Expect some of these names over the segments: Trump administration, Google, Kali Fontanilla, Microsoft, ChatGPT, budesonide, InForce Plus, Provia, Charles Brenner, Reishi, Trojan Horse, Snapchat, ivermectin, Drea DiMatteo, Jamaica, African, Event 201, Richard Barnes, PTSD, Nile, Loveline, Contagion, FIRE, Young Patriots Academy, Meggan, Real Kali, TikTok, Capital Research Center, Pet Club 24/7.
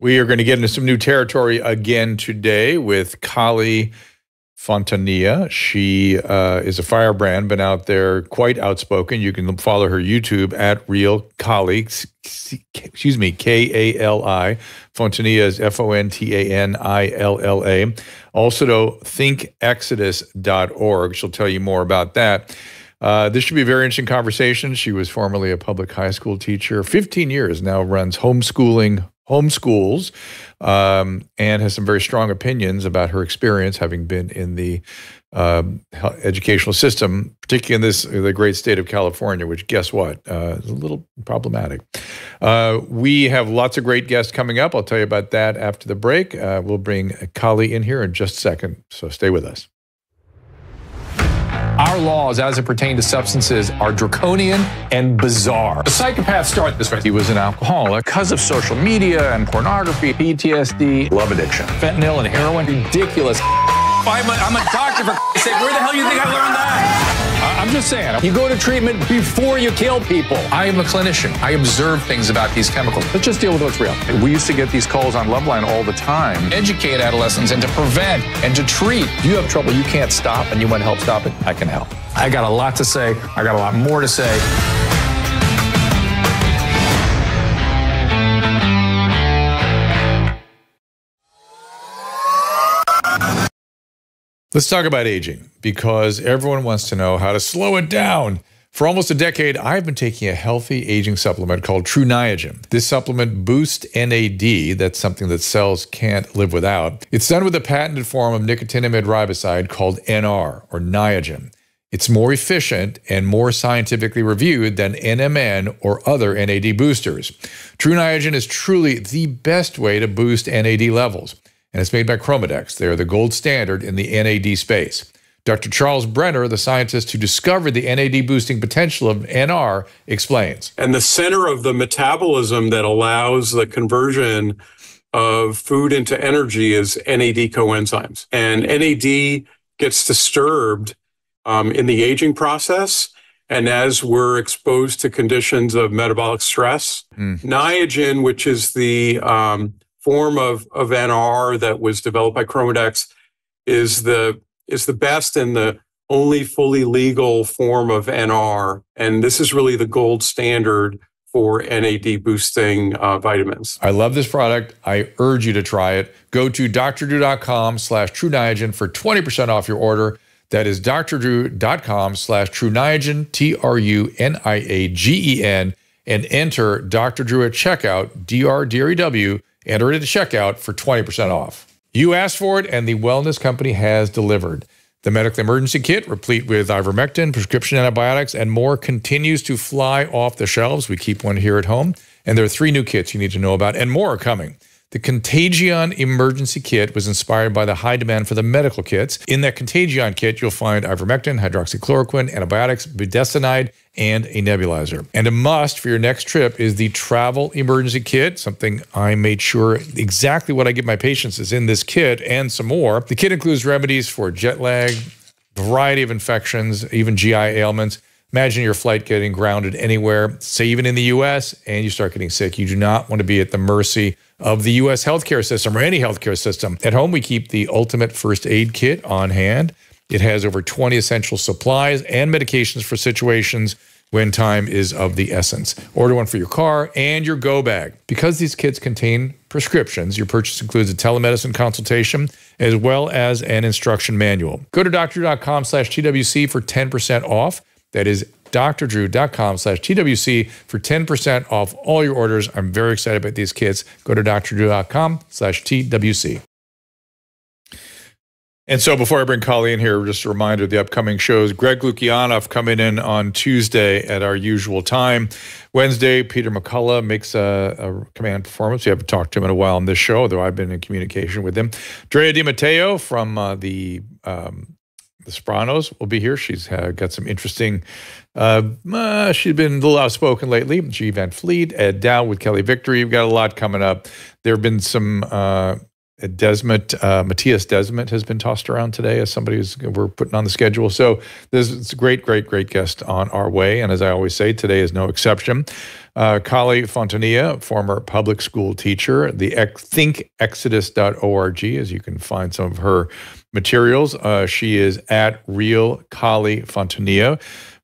We are going to get into some new territory again today with Kali Fontanilla. She is a firebrand, been out there quite outspoken. You can follow her YouTube at Real Kali. Excuse me, K-A-L-I. Fontanilla is F-O-N-T-A-N-I-L-L-A. Also, thinkexodus.org. She'll tell you more about that. This should be a very interesting conversation. She was formerly a public high school teacher, 15 years, now runs homeschools, and has some very strong opinions about her experience having been in the educational system, particularly in the great state of California, which, guess what, is a little problematic. We have lots of great guests coming up. I'll tell you about that after the break. We'll bring Kali in here in just a second, so stay with us. Our laws as it pertains to substances are draconian and bizarre. The psychopaths start this way. He was an alcoholic because of social media and pornography, PTSD, love addiction, fentanyl and heroin. Ridiculous. I'm a doctor, for sake. Where the hell do you think I learned that? I'm just saying, you go to treatment before you kill people. I am a clinician. I observe things about these chemicals. Let's just deal with what's real. We used to get these calls on Loveline all the time. Educate adolescents and to prevent and to treat. If you have trouble you can't stop and you want help stop it, I can help. I got a lot to say. I got a lot more to say. Let's talk about aging, because everyone wants to know how to slow it down. For almost a decade, I've been taking a healthy aging supplement called Tru Niagen. This supplement boosts NAD, that's something that cells can't live without. It's done with a patented form of nicotinamide riboside called NR, or Niagen. It's more efficient and more scientifically reviewed than NMN or other NAD boosters. Tru Niagen is truly the best way to boost NAD levels. And it's made by Chromadex. They are the gold standard in the NAD space. Dr. Charles Brenner, the scientist who discovered the NAD boosting potential of NR, explains. And the center of the metabolism that allows the conversion of food into energy is NAD coenzymes. And NAD gets disturbed in the aging process and as we're exposed to conditions of metabolic stress. Niagen, which is the form of NR that was developed by Chromadex, is the best and the only fully legal form of NR. And this is really the gold standard for NAD boosting vitamins. I love this product. I urge you to try it. Go to drdrew.com/Tru Niagen for 20% off your order. That is drdrew.com/Tru Niagen, T-R-U-N-I-A-G-E-N, and enter Dr. Drew at checkout, D-R-D-R-E-W, enter it at checkout for 20% off. You asked for it, and the wellness company has delivered. The medical emergency kit, replete with ivermectin, prescription antibiotics, and more, continues to fly off the shelves. We keep one here at home. And there are 3 new kits you need to know about, and more are coming. The Contagion emergency kit was inspired by the high demand for the medical kits. In that Contagion kit, you'll find ivermectin, hydroxychloroquine, antibiotics, budesonide, and a nebulizer. And a must for your next trip is the travel emergency kit, something I made sure exactly what I give my patients is in this kit and some more. The kit includes remedies for jet lag, variety of infections, even GI ailments. Imagine your flight getting grounded anywhere, say even in the U.S., and you start getting sick. You do not want to be at the mercy of the U.S. healthcare system or any healthcare system. At home, we keep the ultimate first aid kit on hand. It has over 20 essential supplies and medications for situations when time is of the essence. Order one for your car and your go bag. Because these kits contain prescriptions, your purchase includes a telemedicine consultation as well as an instruction manual. Go to drdrew.com/TWC for 10% off. That is drdrew.com/TWC for 10% off all your orders. I'm very excited about these kits. Go to drdrew.com/TWC. And so before I bring Kali in here, just a reminder of the upcoming shows. Greg Lukianoff coming in on Tuesday at our usual time. Wednesday, Peter McCullough makes a command performance. We haven't talked to him in a while on this show, although I've been in communication with him. Drea DiMatteo from The Sopranos will be here. She's got some interesting, she's been a little outspoken lately. G. Van Fleet, Ed Dow with Kelly Victory. We've got a lot coming up. There have been some Desmet, Matthias Desmet has been tossed around today as somebody who's we're putting on the schedule. So there's a great, great, great guest on our way. And as I always say, today is no exception. Kali Fontanilla, former public school teacher, the thinkexodus.org, as you can find some of her materials. She is at Real Kali Fontanilla,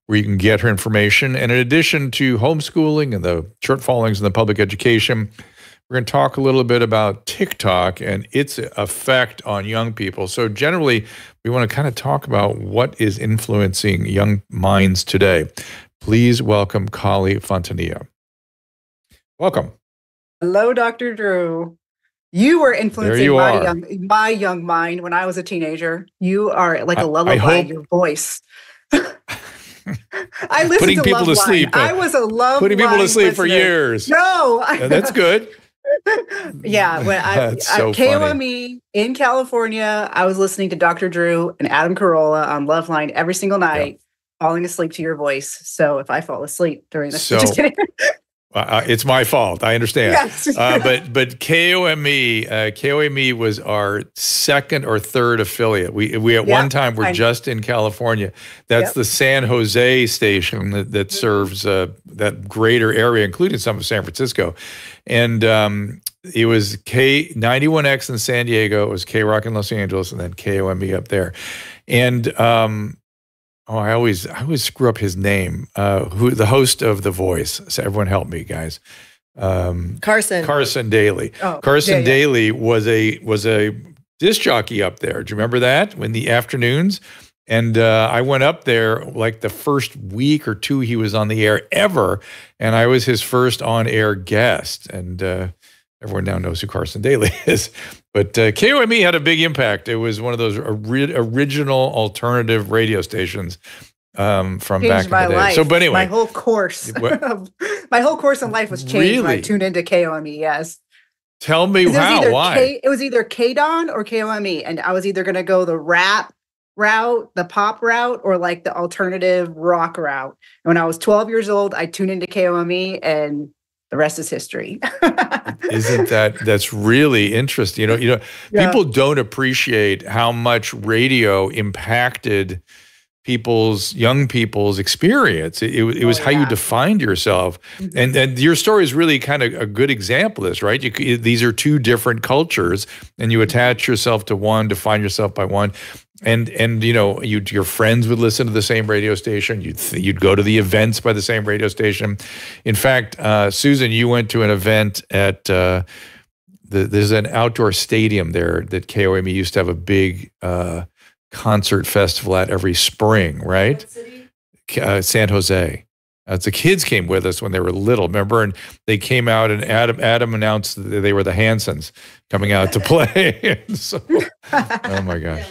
where you can get her information. And in addition to homeschooling and the shortfallings in the public education, we're going to talk a little bit about TikTok and its effect on young people. So generally, we want to kind of talk about what is influencing young minds today. Please welcome Kali Fontanilla. Welcome. Hello, Dr. Drew. You were influencing my young mind when I was a teenager. You are like a lullaby, your voice. I listened putting to people Loveline. To sleep. I was a Loveline putting people to sleep listener. For years. No, that's good. Yeah, when I KOME in California, I was listening to Dr. Drew and Adam Carolla on Loveline every single night, falling asleep to your voice. So if I fall asleep during this, just kidding. It's my fault. I understand. Yes. But KOME was our second or third affiliate. We at one time were just in California. That's the San Jose station that serves that greater area, including some of San Francisco. And it was K91X in San Diego. It was K-Rock in Los Angeles, and then KOME up there. And oh, I always screw up his name. Who the host of The Voice? So everyone help me, guys. Carson Daly. Oh, Carson Daly was a disc jockey up there. Do you remember that in the afternoons? And I went up there like the first week or two he was on the air ever, and I was his first on-air guest. And everyone now knows who Carson Daly is. But KOME had a big impact. It was one of those original alternative radio stations from changed back in the day. Life. So, but anyway. My whole course. My whole course in life was changed when I tuned into KOME, yes. Tell me how, why? It was either K-Don or KOME, and I was either going to go the rap route, the pop route, or like the alternative rock route. And when I was 12 years old, I tuned into KOME, and the rest is history. Isn't that's really interesting? You know, people don't appreciate how much radio impacted young people's experience. It was how you defined yourself, and your story is really kind of a good example of this, right? These are two different cultures, and you attach yourself to one, define yourself by one. And you know, your friends would listen to the same radio station. You'd go to the events by the same radio station. In fact, Susan, you went to an event at there's an outdoor stadium there that KOME used to have a big concert festival at every spring, right? What city? San Jose. The kids came with us when they were little, remember? And they came out, and Adam announced that they were the Hansons coming out to play. So, oh, my gosh.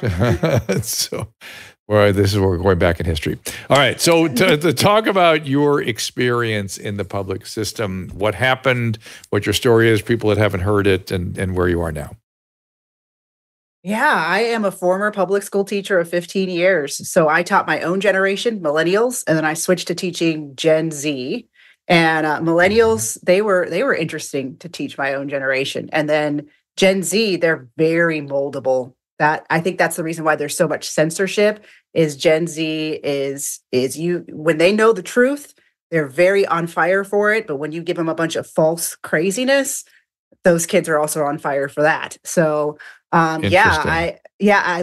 So, well, this is where we're going back in history. All right, so to talk about your experience in the public system, what happened, what your story is, people that haven't heard it, and where you are now. Yeah, I am a former public school teacher of 15 years. So I taught my own generation, millennials, and then I switched to teaching Gen Z. And millennials, they were interesting to teach my own generation. And then Gen Z, they're very moldable. I think that's the reason why there's so much censorship. Is Gen Z is you when they know the truth, they're very on fire for it. But when you give them a bunch of false craziness, those kids are also on fire for that. So I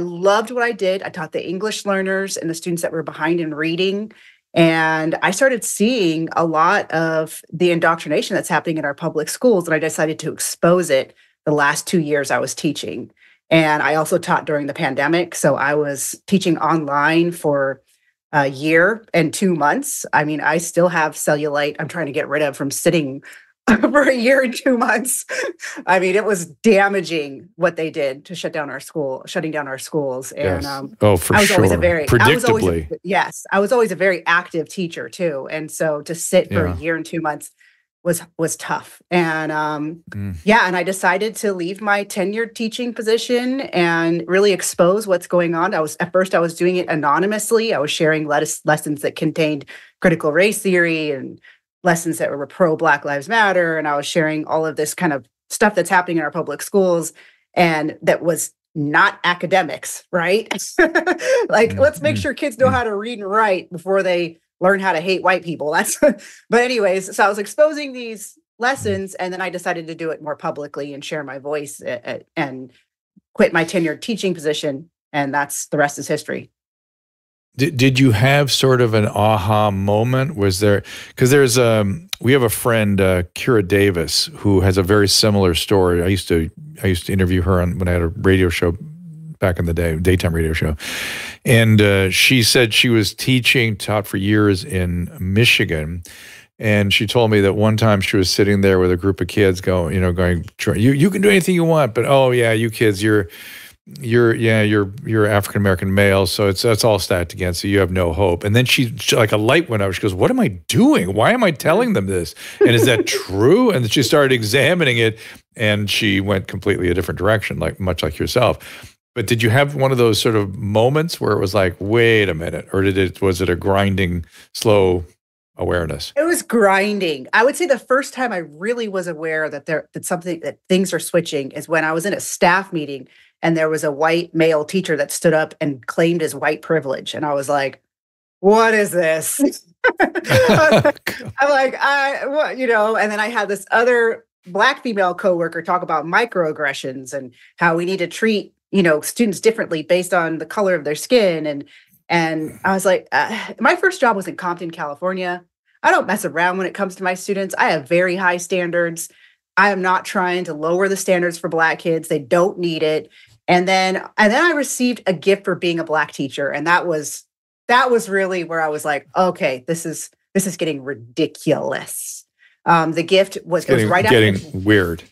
loved what I did. I taught the English learners and the students that were behind in reading. And I started seeing a lot of the indoctrination that's happening in our public schools. And I decided to expose it the last 2 years I was teaching. And I also taught during the pandemic. So I was teaching online for a year and 2 months. I mean, I still have cellulite I'm trying to get rid of from sitting for a year and 2 months. I mean, it was damaging what they did to shutting down our schools. And I was always a very active teacher too. And so to sit for a year and 2 months was tough. And and I decided to leave my tenured teaching position and really expose what's going on. At first I was doing it anonymously. I was sharing lessons that contained critical race theory and lessons that were pro Black Lives Matter. And I was sharing all of this kind of stuff that's happening in our public schools. and that was not academics, right? Like, let's make sure kids know how to read and write before they learn how to hate white people. That's, but anyways, so I was exposing these lessons, and then I decided to do it more publicly and share my voice and quit my tenured teaching position. And that's, the rest is history. Did you have sort of an aha moment? Was there, because there's we have a friend, Kira Davis, who has a very similar story. I used to interview her on, when I had a radio show back in the day, daytime radio show. And she said she was taught for years in Michigan. And she told me that one time she was sitting there with a group of kids going, you can do anything you want, but oh yeah, you kids, you're African American male, so that's all stacked against you. You have no hope. And then she like a light went up. She goes, "What am I doing? Why am I telling them this? And is that true?" And she started examining it, and she went completely a different direction, like much like yourself. But did you have one of those sort of moments where it was like, "Wait a minute," or was it a grinding, slow awareness? It was grinding. I would say the first time I really was aware that things are switching is when I was in a staff meeting. And there was a white male teacher that stood up and claimed his white privilege. And I was like, what is this? I'm like, what, you know, and then I had this other Black female coworker talk about microaggressions and how we need to treat, you know, students differently based on the color of their skin. And I was like, my first job was in Compton, California. I don't mess around when it comes to my students. I have very high standards. I am not trying to lower the standards for Black kids. They don't need it. And then I received a gift for being a Black teacher. And that was really where I was like, okay, this is getting ridiculous. The gift was getting weird.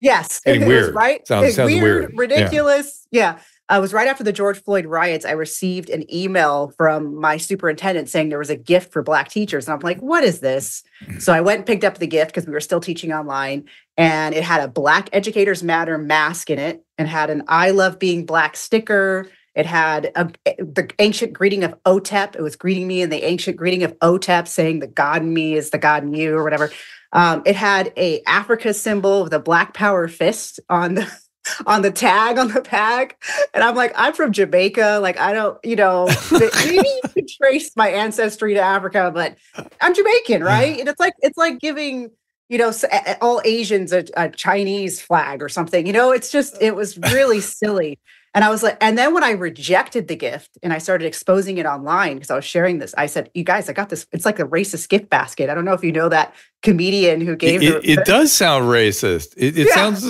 Yes. Getting weird. Right. Sounds weird. Ridiculous. Yeah. It was right after the George Floyd riots. I received an email from my superintendent saying there was a gift for Black teachers. And I'm like, what is this? So I went and picked up the gift because we were still teaching online. And it had a Black Educators Matter mask in it, and had an I Love Being Black sticker. It had the ancient greeting of Otep. It was greeting me in the ancient greeting of Otep, saying the God in me is the God in you, or whatever. It had a Africa symbol with a Black Power fist on the tag, on the pack. And I'm like, I'm from Jamaica. Like, I don't, you know, maybe you could trace my ancestry to Africa, but I'm Jamaican, right? And it's like giving, you know, all Asians a Chinese flag or something, you know, it was really silly. And I was like, and then when I rejected the gift and I started exposing it online, because I was sharing this, I said, you guys, I got this. It's like a racist gift basket. I don't know if you know that comedian who gave it. It does sound racist. It sounds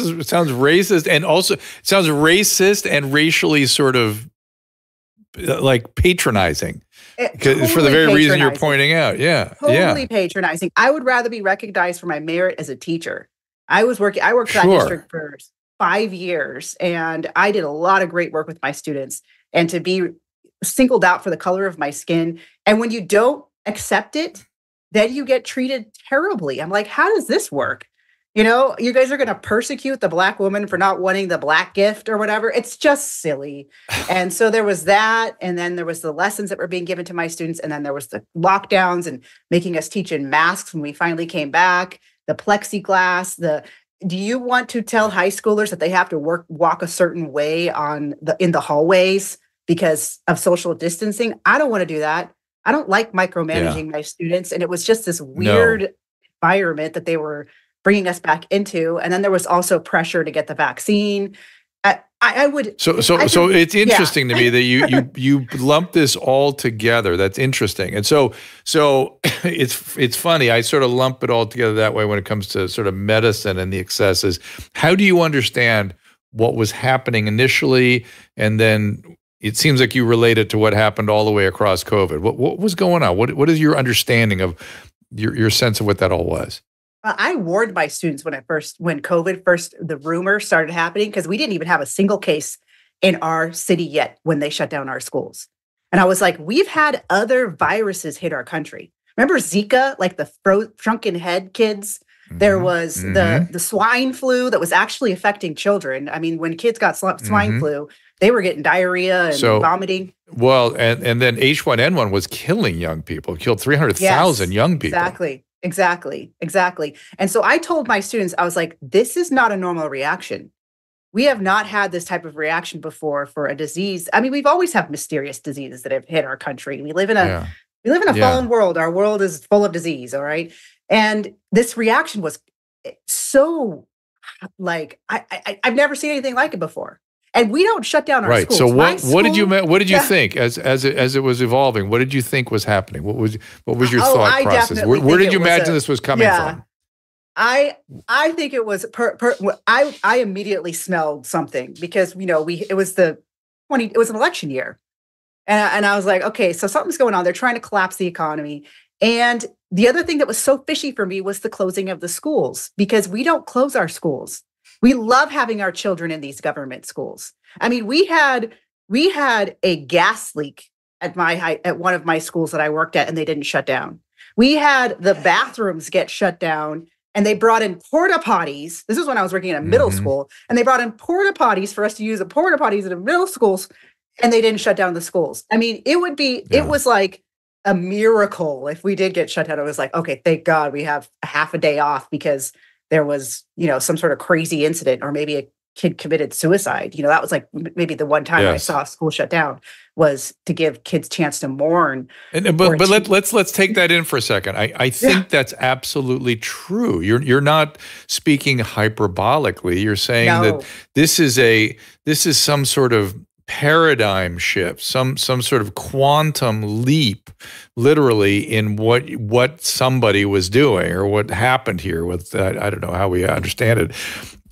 racist, and also it sounds racist and racially sort of like patronizing. Totally, for the very reason you're pointing out. Yeah. Totally patronizing. I would rather be recognized for my merit as a teacher. I worked for that district for 5 years, and I did a lot of great work with my students, and to be singled out for the color of my skin. And when you don't accept it, then you get treated terribly. I'm like, how does this work? You know, you guys are going to persecute the Black woman for not wanting the Black gift or whatever. It's just silly. And so there was that. And then there was the lessons that were being given to my students. And then there was the lockdowns and making us teach in masks when we finally came back, the plexiglass, do you want to tell high schoolers that they have to walk a certain way in the hallways because of social distancing? I don't want to do that. I don't like micromanaging my students. And it was just this weird environment that they were bringing us back into. And then there was also pressure to get the vaccine. So it's interesting to me that you lump this all together. That's interesting. And so it's funny. I sort of lump it all together that way when it comes to sort of medicine and the excesses. How do you understand what was happening initially, and then it seems like you relate it to what happened all the way across COVID? What was going on? What is your understanding of your sense of what that all was? I warned my students when COVID first, the rumor started happening, because we didn't even have a single case in our city yet when they shut down our schools. And I was like, we've had other viruses hit our country. Remember Zika, like the shrunken head kids? There was the swine flu that was actually affecting children. I mean, when kids got swine flu, they were getting diarrhea and vomiting. Well, and then H1N1 was killing young people. It killed 300,000 young people. Exactly. And so I told my students, I was like, this is not a normal reaction. We have not had this type of reaction before for a disease. I mean, we've always had mysterious diseases that have hit our country. We live in a fallen world. Our world is full of disease, all right? And this reaction was so, like, I've never seen anything like it before. And we don't shut down our schools. So what did you think as it was evolving? What did you think was happening? What was your thought process? Where did you imagine this was coming from? I think it was I immediately smelled something because it was an election year. And I was like, okay, so something's going on. They're trying to collapse the economy. And the other thing that was so fishy for me was the closing of the schools, because we don't close our schools. We love having our children in these government schools. I mean, we had a gas leak at one of my schools that I worked at, and they didn't shut down. We had the bathrooms get shut down, and they brought in porta potties. This is when I was working in a middle school, and they brought in porta potties for us to use at porta potties in the middle schools, and they didn't shut down the schools. I mean, it was like a miracle if we did get shut down. It was like, okay, thank God we have half a day off because there was, some sort of crazy incident, or maybe a kid committed suicide. That was like maybe the one time I saw school shut down was to give kids chance to mourn. But let's take that in for a second. I think that's absolutely true. You're not speaking hyperbolically. You're saying that this is some sort of paradigm shift, some sort of quantum leap, literally, in what somebody was doing or what happened here with I don't know how we understand it.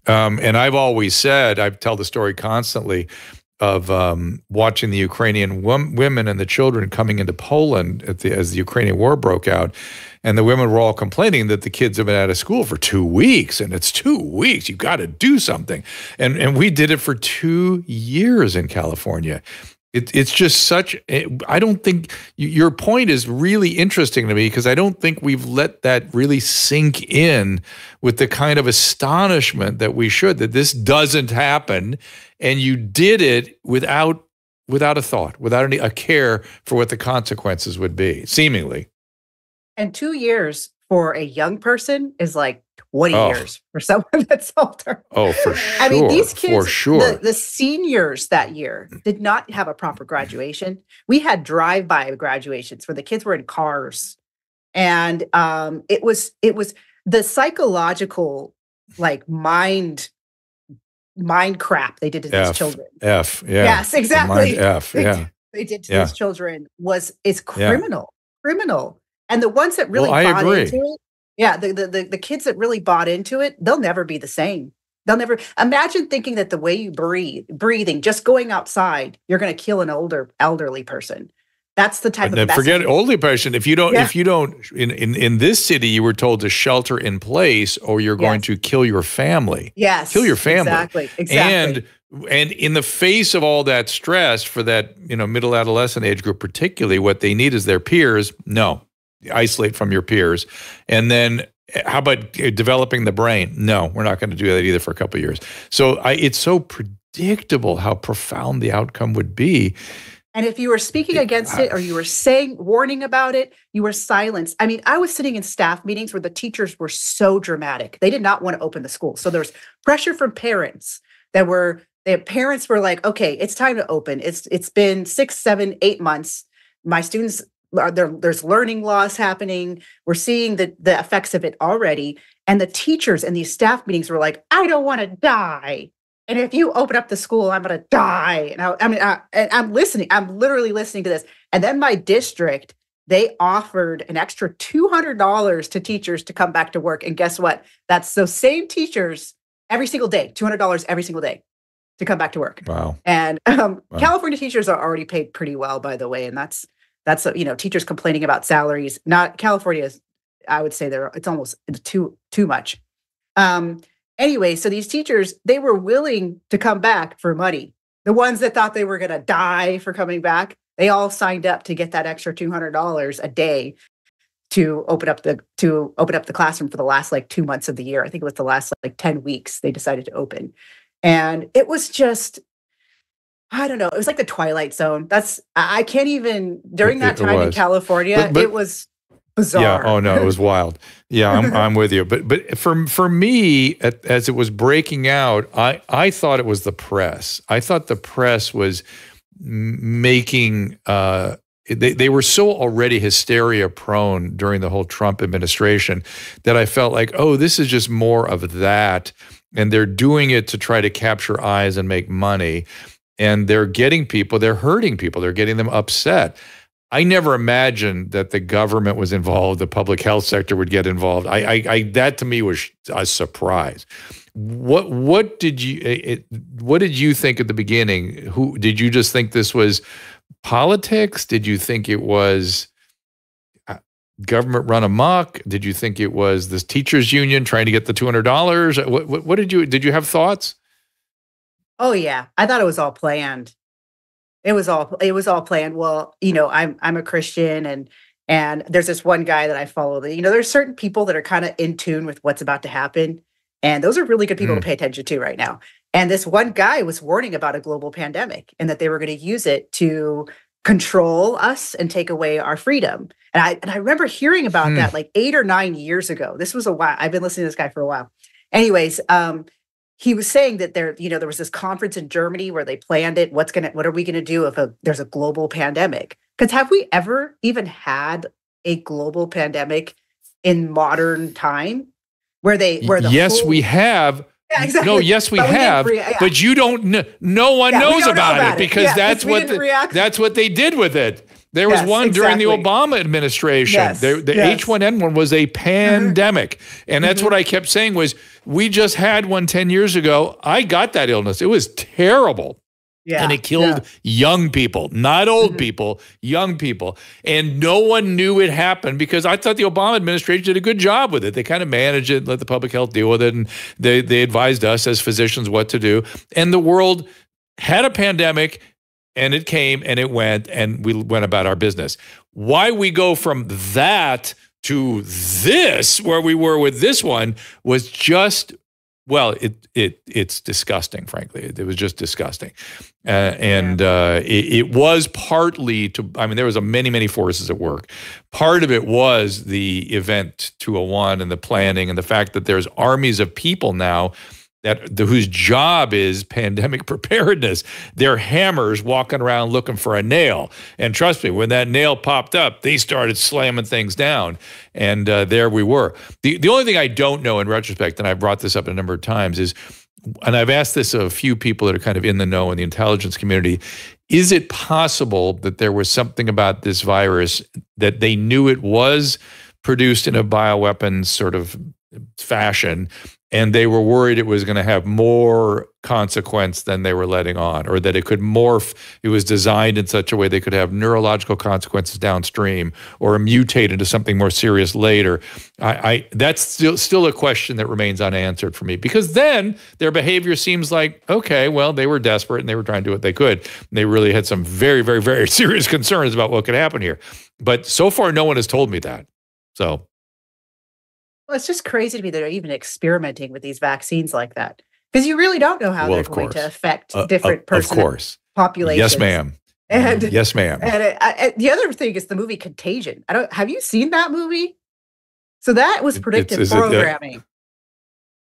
And I've always said, I tell the story constantly of watching the Ukrainian women and the children coming into Poland as the Ukrainian war broke out. And the women were all complaining that the kids have been out of school for 2 weeks, and it's 2 weeks. You've got to do something. And we did it for 2 years in California. It's just such – I don't think – your point is really interesting to me, because I don't think we've let that really sink in with the kind of astonishment that we should, that this doesn't happen, and you did it without a thought, without a care for what the consequences would be, seemingly. And 2 years for a young person is like 20 years for someone that's older. Oh, for sure. I mean, these kids, the seniors that year did not have a proper graduation. We had drive-by graduations where the kids were in cars. And it was the psychological, like, mind crap they did to these children. Yes, exactly. They did to these children is criminal. Criminal. And the ones that really bought into it, the kids that really bought into it, they'll never be the same. They'll never imagine thinking that the way you breathing, just going outside, you're going to kill an elderly person. That's the type of forget elderly person. If you don't, in this city, you were told to shelter in place, or you're going to kill your family. Yes, kill your family. Exactly. And in the face of all that stress for that middle adolescent age group, particularly, what they need is their peers. No. Isolate from your peers. And then how about developing the brain? No, we're not going to do that either for a couple of years. So it's so predictable how profound the outcome would be. And if you were speaking against it, or you were warning about it, you were silenced. I mean, I was sitting in staff meetings where the teachers were so dramatic. They did not want to open the school. So there was pressure from parents that were, their parents were like, okay, it's time to open. It's been 6, 7, 8 months. My students, there's learning loss happening. We're seeing the effects of it already. And the teachers in these staff meetings were like, I don't want to die. And if you open up the school, I'm going to die. And I'm listening. I'm literally listening to this. And then my district, they offered an extra $200 to teachers to come back to work. And guess what? That's those same teachers every single day, $200 every single day to come back to work. Wow. And California teachers are already paid pretty well, by the way. And that's teachers complaining about salaries. Not California. I would say it's almost too much. Anyway, so these teachers, they were willing to come back for money. The ones that thought they were going to die for coming back, they all signed up to get that extra $200 a day to open up the classroom for the last like 2 months of the year. I think it was the last like 10 weeks they decided to open, and it was just. I don't know. It was like the Twilight Zone. I can't even, during that time in California, it was bizarre. Yeah. Oh no, it was wild. Yeah, I'm with you. But for me, as it was breaking out, I thought it was the press. I thought the press was making. They were so already hysteria prone during the whole Trump administration that I felt like, oh, this is just more of that, and they're doing it to try to capture eyes and make money, and they're getting people, they're hurting people, they're getting them upset. I never imagined that the government was involved, the public health sector would get involved. That to me was a surprise. What did you think at the beginning? Who did you just think this was? Politics? Did you think it was government run amok? Did you think it was this teachers union trying to get the $200? What did you have thoughts? Oh yeah, I thought it was all planned. It was all planned. Well, you know, I'm a Christian, and there's this one guy that I follow. That, you know, there's certain people that are kind of in tune with what's about to happen, and those are really good people to pay attention to right now. And this one guy was warning about a global pandemic and that they were going to use it to control us and take away our freedom. And I remember hearing about that like 8 or 9 years ago. This was a while. I've been listening to this guy for a while. Anyways, he was saying that there was this conference in Germany where they planned it. What are we going to do if there's a global pandemic? Because have we ever even had a global pandemic in modern time where the yes, we have. Yeah, exactly. No, yes, we have, but you don't. No one knows about it because that's what they did with it. There was one during the Obama administration. Yes, the H1N1 was a pandemic, and that's what I kept saying was we just had one 10 years ago. I got that illness. It was terrible. Yeah, and it killed young people, not old people, young people. And no one knew it happened because I thought the Obama administration did a good job with it. They kind of managed it, let the public health deal with it. And they advised us as physicians what to do. And the world had a pandemic and it came and it went and we went about our business. Why we go from that to this, where we were with this one, was just well, it's disgusting, frankly. It was just disgusting. It was partly to, I mean, there was many forces at work. Part of it was the event 201 and the planning and the fact that there's armies of people now whose job is pandemic preparedness. They're hammers walking around looking for a nail. And trust me, when that nail popped up, they started slamming things down. And there we were. The only thing I don't know in retrospect, and I've brought this up a number of times, is, and I've asked this of a few people that are kind of in the know in the intelligence community, is it possible that there was something about this virus that they knew it was produced in a bioweapon sort of fashion, and they were worried it was going to have more consequence than they were letting on, or that it could morph, it was designed in such a way they could have neurological consequences downstream or mutate into something more serious later? That's still a question that remains unanswered for me, because then their behavior seems like, okay, well, they were desperate and they were trying to do what they could. And they really had some very, very, very serious concerns about what could happen here. But so far, no one has told me that. So... well, it's just crazy to me that they're even experimenting with these vaccines like that, because you really don't know how they're going to affect different populations. Yes, ma'am. And yes, ma'am. And the other thing is the movie Contagion. Have you seen that movie? So that was predictive programming.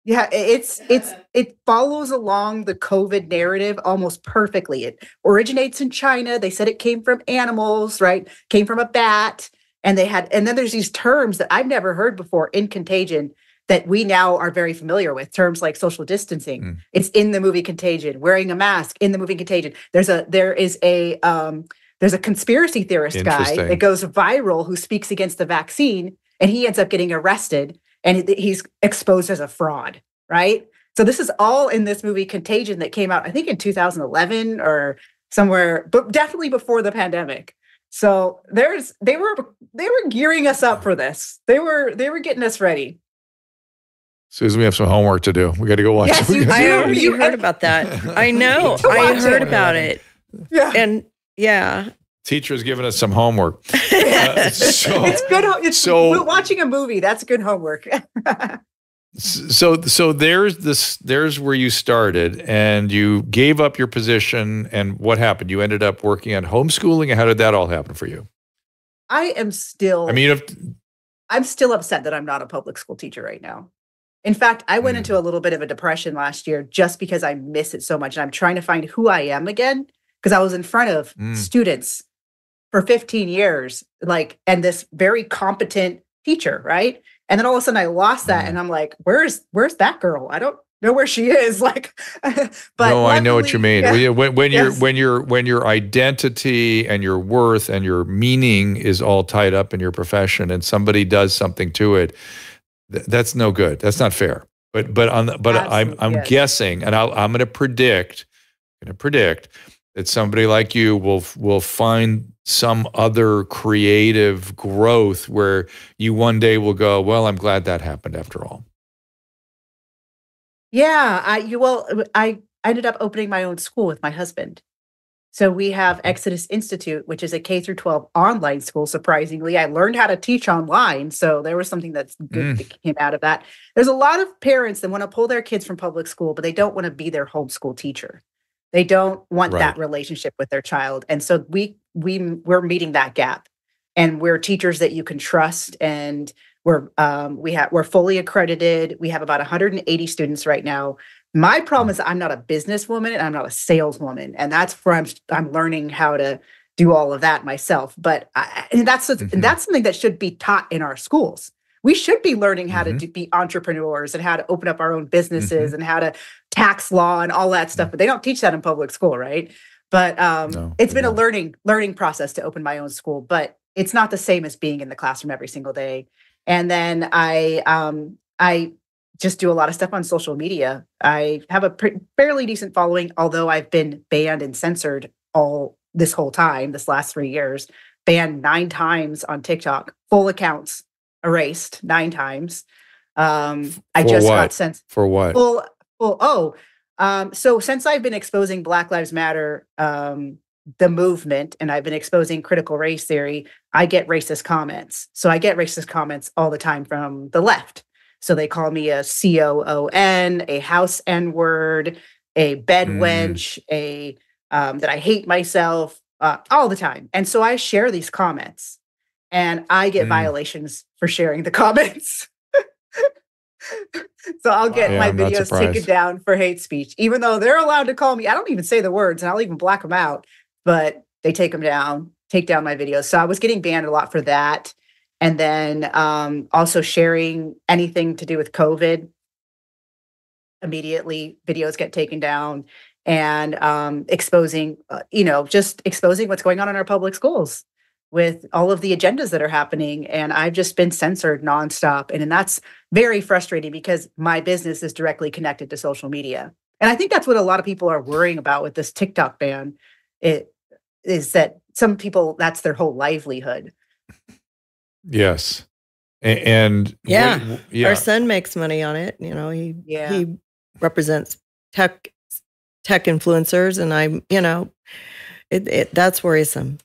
It follows along the COVID narrative almost perfectly. It originates in China. They said it came from animals, right? Came from a bat. And then there's these terms that I've never heard before in Contagion that we now are very familiar with, terms like social distancing. It's in the movie Contagion, wearing a mask in the movie Contagion. There's a conspiracy theorist guy that goes viral who speaks against the vaccine, and he ends up getting arrested and he's exposed as a fraud, right? So this is all in this movie Contagion that came out, I think, in 2011 or somewhere, but definitely before the pandemic. So they were gearing us up for this. They were getting us ready. Susan, we have some homework to do. We got to go watch. Yes, you heard about that. I know. I heard about it. Yeah. And yeah. Teacher's giving us some homework. It's good. We're watching a movie. That's good homework. So there's where you started, and you gave up your position, and what happened? You ended up working on homeschooling, and how did that all happen for you? I am still. I mean, I'm still upset that I'm not a public school teacher right now. In fact, I went into a little bit of a depression last year just because I miss it so much. And I'm trying to find who I am again, because I was in front of students for 15 years, like, and this very competent teacher, right? And then all of a sudden I lost that. And I'm like, where's that girl? I don't know where she is. Like, but no, I know what you mean. Yeah. When your identity and your worth and your meaning is all tied up in your profession and somebody does something to it, that's no good. That's not fair. But absolutely, I'm guessing, and I'm going to predict that somebody like you will find some other creative growth where you one day will go, well, I'm glad that happened after all. Yeah, I ended up opening my own school with my husband. So we have Exodus Institute, which is a K-12 online school, surprisingly. I learned how to teach online, so there was something that's good that came out of that. There's a lot of parents that want to pull their kids from public school, but they don't want to be their homeschool teacher. They don't want that relationship with their child. And so we're meeting that gap. And we're teachers that you can trust, and we're fully accredited. We have about 180 students right now. My problem is I'm not a businesswoman and I'm not a saleswoman, and that's where I'm learning how to do all of that myself. But that's something that should be taught in our schools. We should be learning how to be entrepreneurs and how to open up our own businesses and how to tax law and all that stuff. But they don't teach that in public school, right? But it's been a learning process to open my own school, but it's not the same as being in the classroom every single day. And then I just do a lot of stuff on social media. I have a fairly decent following, although I've been banned and censored all this whole time, this last 3 years, banned 9 times on TikTok, full accounts erased 9 times. I just got censored. For what? So since I've been exposing Black Lives Matter, the movement, and I've been exposing critical race theory, I get racist comments. So I get racist comments all the time from the left. So they call me a COON, a house N-word, a bed wench, that I hate myself, all the time. And so I share these comments and I get violations for sharing the comments. So I'll get my videos taken down for hate speech, even though they're allowed to call me. I don't even say the words and I'll even black them out, but they take down my videos. So I was getting banned a lot for that. And then also sharing anything to do with COVID. Immediately, videos get taken down, and exposing what's going on in our public schools with all of the agendas that are happening. And I've just been censored nonstop. And that's very frustrating because my business is directly connected to social media. And I think that's what a lot of people are worrying about with this TikTok ban. It is that some people, that's their whole livelihood. Yes. And our son makes money on it. You know, he represents tech influencers, and I'm, you know, that's worrisome.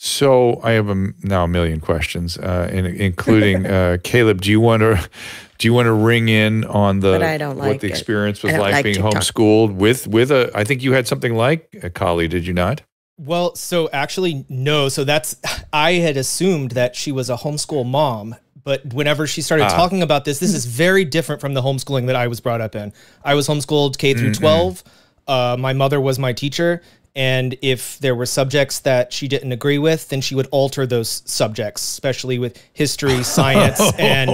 So I have now a million questions, including Caleb. Do you want to ring in on what the experience was like being homeschooled with I think you had something like a Kali, did you not? Well, so actually, no. So I had assumed that she was a homeschool mom, but whenever she started talking about this is very different from the homeschooling that I was brought up in. I was homeschooled K through 12. My mother was my teacher. And if there were subjects that she didn't agree with, then she would alter those subjects, especially with history, science. And,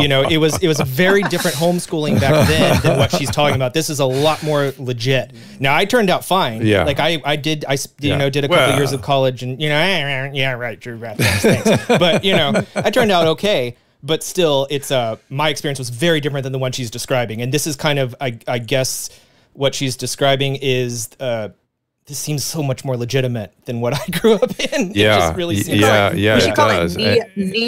you know, it was a very different homeschooling back then than what she's talking about. This is a lot more legit. Now, I turned out fine. Yeah. Like I did a couple of years of college, and, you know, Drew Rathbone, thanks. But, you know, I turned out okay. But still, it's my experience was very different than the one she's describing. And this is kind of, I guess, what she's describing is, this seems so much more legitimate than what I grew up in. Yeah, it just really seems we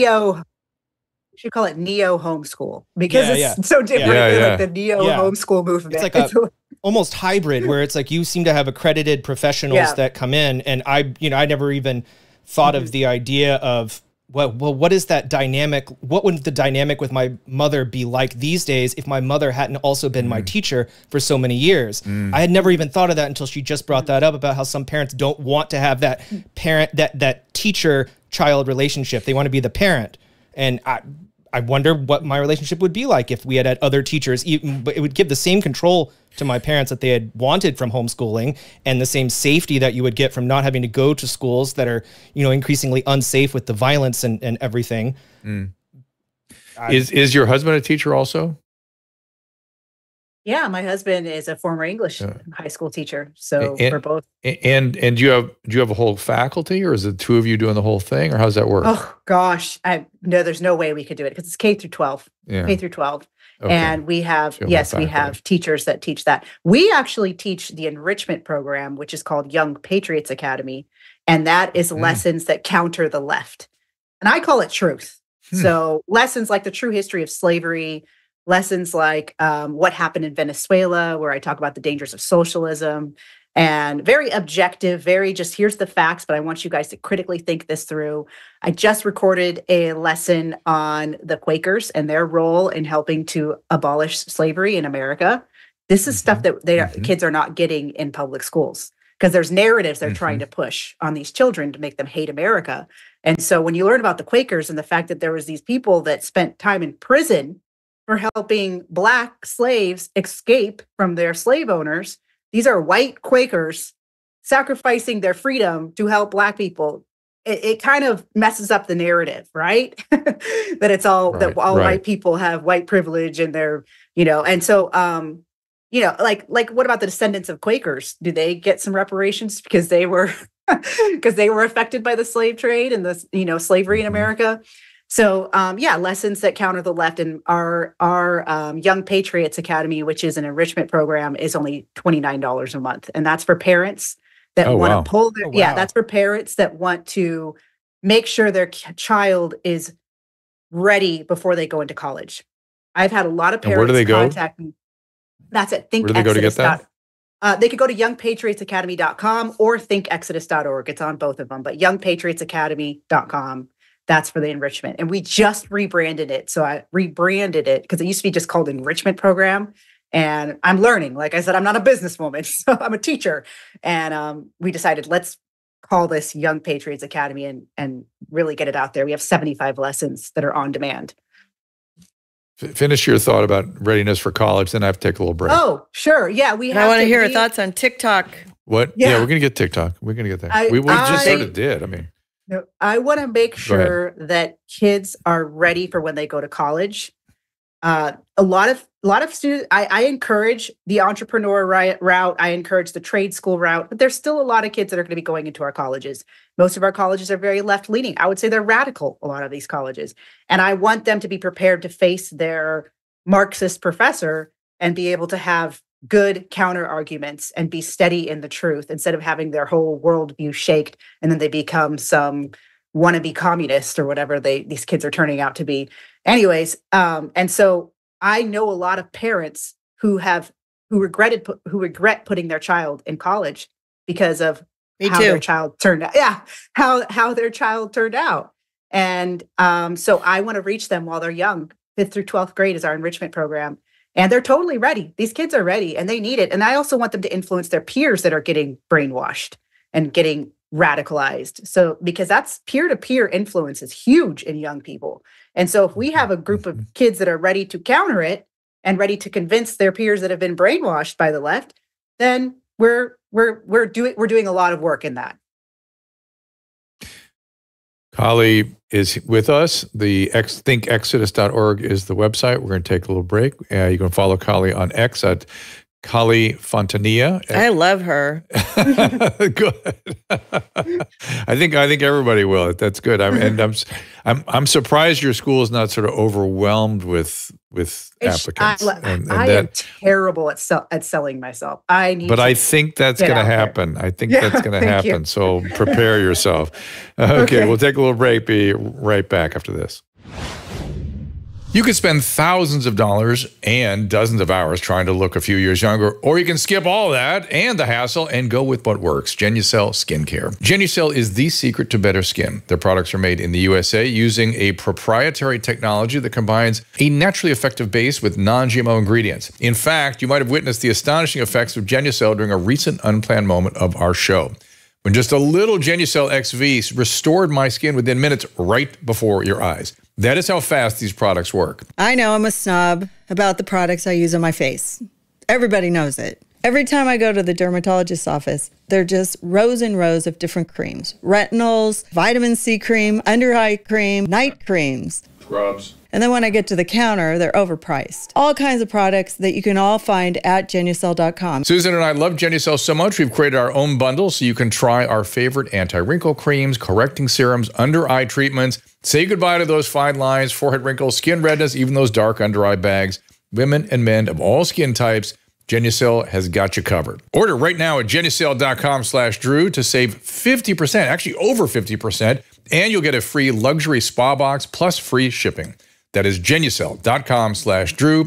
should call it neo homeschool, because it's so different than like the neo homeschool movement. It's like almost hybrid, where it's like you seem to have accredited professionals that come in, and I never even thought of the idea of what is that dynamic? What would the dynamic with my mother be like these days if my mother hadn't also been my teacher for so many years? I had never even thought of that until she just brought that up, about how some parents don't want to have that teacher-child relationship. They want to be the parent. And I wonder what my relationship would be like if we had had other teachers. But it would give the same control to my parents that they had wanted from homeschooling, and the same safety that you would get from not having to go to schools that are, you know, increasingly unsafe with the violence and everything. Mm. Is your husband a teacher also? Yeah, my husband is a former English high school teacher, so we're both. And do you have a whole faculty, or is it two of you doing the whole thing, or how's that work? Oh gosh, no, there's no way we could do it because it's K-12, yeah. K-12, okay. And we have we have teachers that teach that. We actually teach the enrichment program, which is called Young Patriots Academy, and that is lessons that counter the left, and I call it truth. So lessons like the true history of slavery. Lessons like what happened in Venezuela, where I talk about the dangers of socialism, and very objective, very just here's the facts, but I want you guys to critically think this through. I just recorded a lesson on the Quakers and their role in helping to abolish slavery in America. This is stuff that kids are not getting in public schools because there's narratives they're trying to push on these children to make them hate America. And so when you learn about the Quakers and the fact that there was these people that spent time in prison for helping Black slaves escape from their slave owners. These are white Quakers sacrificing their freedom to help Black people. It kind of messes up the narrative, right? That it's all right, that all white people have white privilege and they're, you know, and so you know, like what about the descendants of Quakers? Do they get some reparations because they were because they were affected by the slave trade and the, you know, slavery in America? So yeah, lessons that counter the left, and our Young Patriots Academy, which is an enrichment program, is only $29 a month, and that's for parents that want to pull their that's for parents that want to make sure their child is ready before they go into college. I've had a lot of parents contact me. That's at thinkexodus.org. Where do they go to get that? They could go to youngpatriotsacademy.com or thinkexodus.org. It's on both of them, but youngpatriotsacademy.com. That's for the enrichment. And we just rebranded it. So I rebranded it because it used to be just called enrichment program. And I'm learning. Like I said, I'm not a businesswoman, so I'm a teacher. And we decided let's call this Young Patriots Academy and really get it out there. We have 75 lessons that are on demand. Finish your thought about readiness for college, then I have to take a little break. Oh, sure. Yeah. I want to hear your thoughts on TikTok. What? Yeah, we're going to get TikTok. We're going to get that. We just sort of did. I mean. No, I want to make sure that kids are ready for when they go to college. A lot of students, I encourage the entrepreneur route. I encourage the trade school route, but there's still a lot of kids that are going to be going into our colleges. Most of our colleges are very left leaning. I would say they're radical, a lot of these colleges. And I want them to be prepared to face their Marxist professor and be able to have good counter arguments and be steady in the truth instead of having their whole worldview shaked and then they become some wannabe communist or whatever these kids are turning out to be. Anyways, and so I know a lot of parents who regret putting their child in college because of their child turned out. Yeah, how their child turned out, and so I want to reach them while they're young. 5th through 12th grade is our enrichment program. And they're totally ready. These kids are ready and they need it. And I also want them to influence their peers that are getting brainwashed and getting radicalized. So, because that's peer-to-peer influence is huge in young people. And so if we have a group of kids that are ready to counter it and ready to convince their peers that have been brainwashed by the left, then we're doing a lot of work in that. Kali is with us. The thinkexodus.org is the website. We're going to take a little break. You can follow Kali on X at Kali Fontanilla. I love her. Good. I think everybody will. That's good. I'm surprised your school is not sort of overwhelmed with applicants. I am terrible at selling myself. I think that's going to happen. I think that's going to happen. So prepare yourself. Okay, we'll take a little break. Be right back after this. You could spend thousands of dollars and dozens of hours trying to look a few years younger, or you can skip all that and the hassle and go with what works, Genucel Skincare. Genucel is the secret to better skin. Their products are made in the USA using a proprietary technology that combines a naturally effective base with non-GMO ingredients. In fact, you might have witnessed the astonishing effects of Genucel during a recent unplanned moment of our show. When just a little Genucel XV restored my skin within minutes right before your eyes. That is how fast these products work. I know I'm a snob about the products I use on my face. Everybody knows it. Every time I go to the dermatologist's office, they're just rows and rows of different creams. Retinols, vitamin C cream, under eye cream, night creams. Scrubs. And then when I get to the counter, they're overpriced. All kinds of products that you can all find at Genucel.com. Susan and I love Genucel so much, we've created our own bundle so you can try our favorite anti-wrinkle creams, correcting serums, under-eye treatments. Say goodbye to those fine lines, forehead wrinkles, skin redness, even those dark under-eye bags. Women and men of all skin types, Genucel has got you covered. Order right now at Genucel.com/Drew to save 50%, actually over 50%, and you'll get a free luxury spa box plus free shipping. That is Genucel.com/Drew,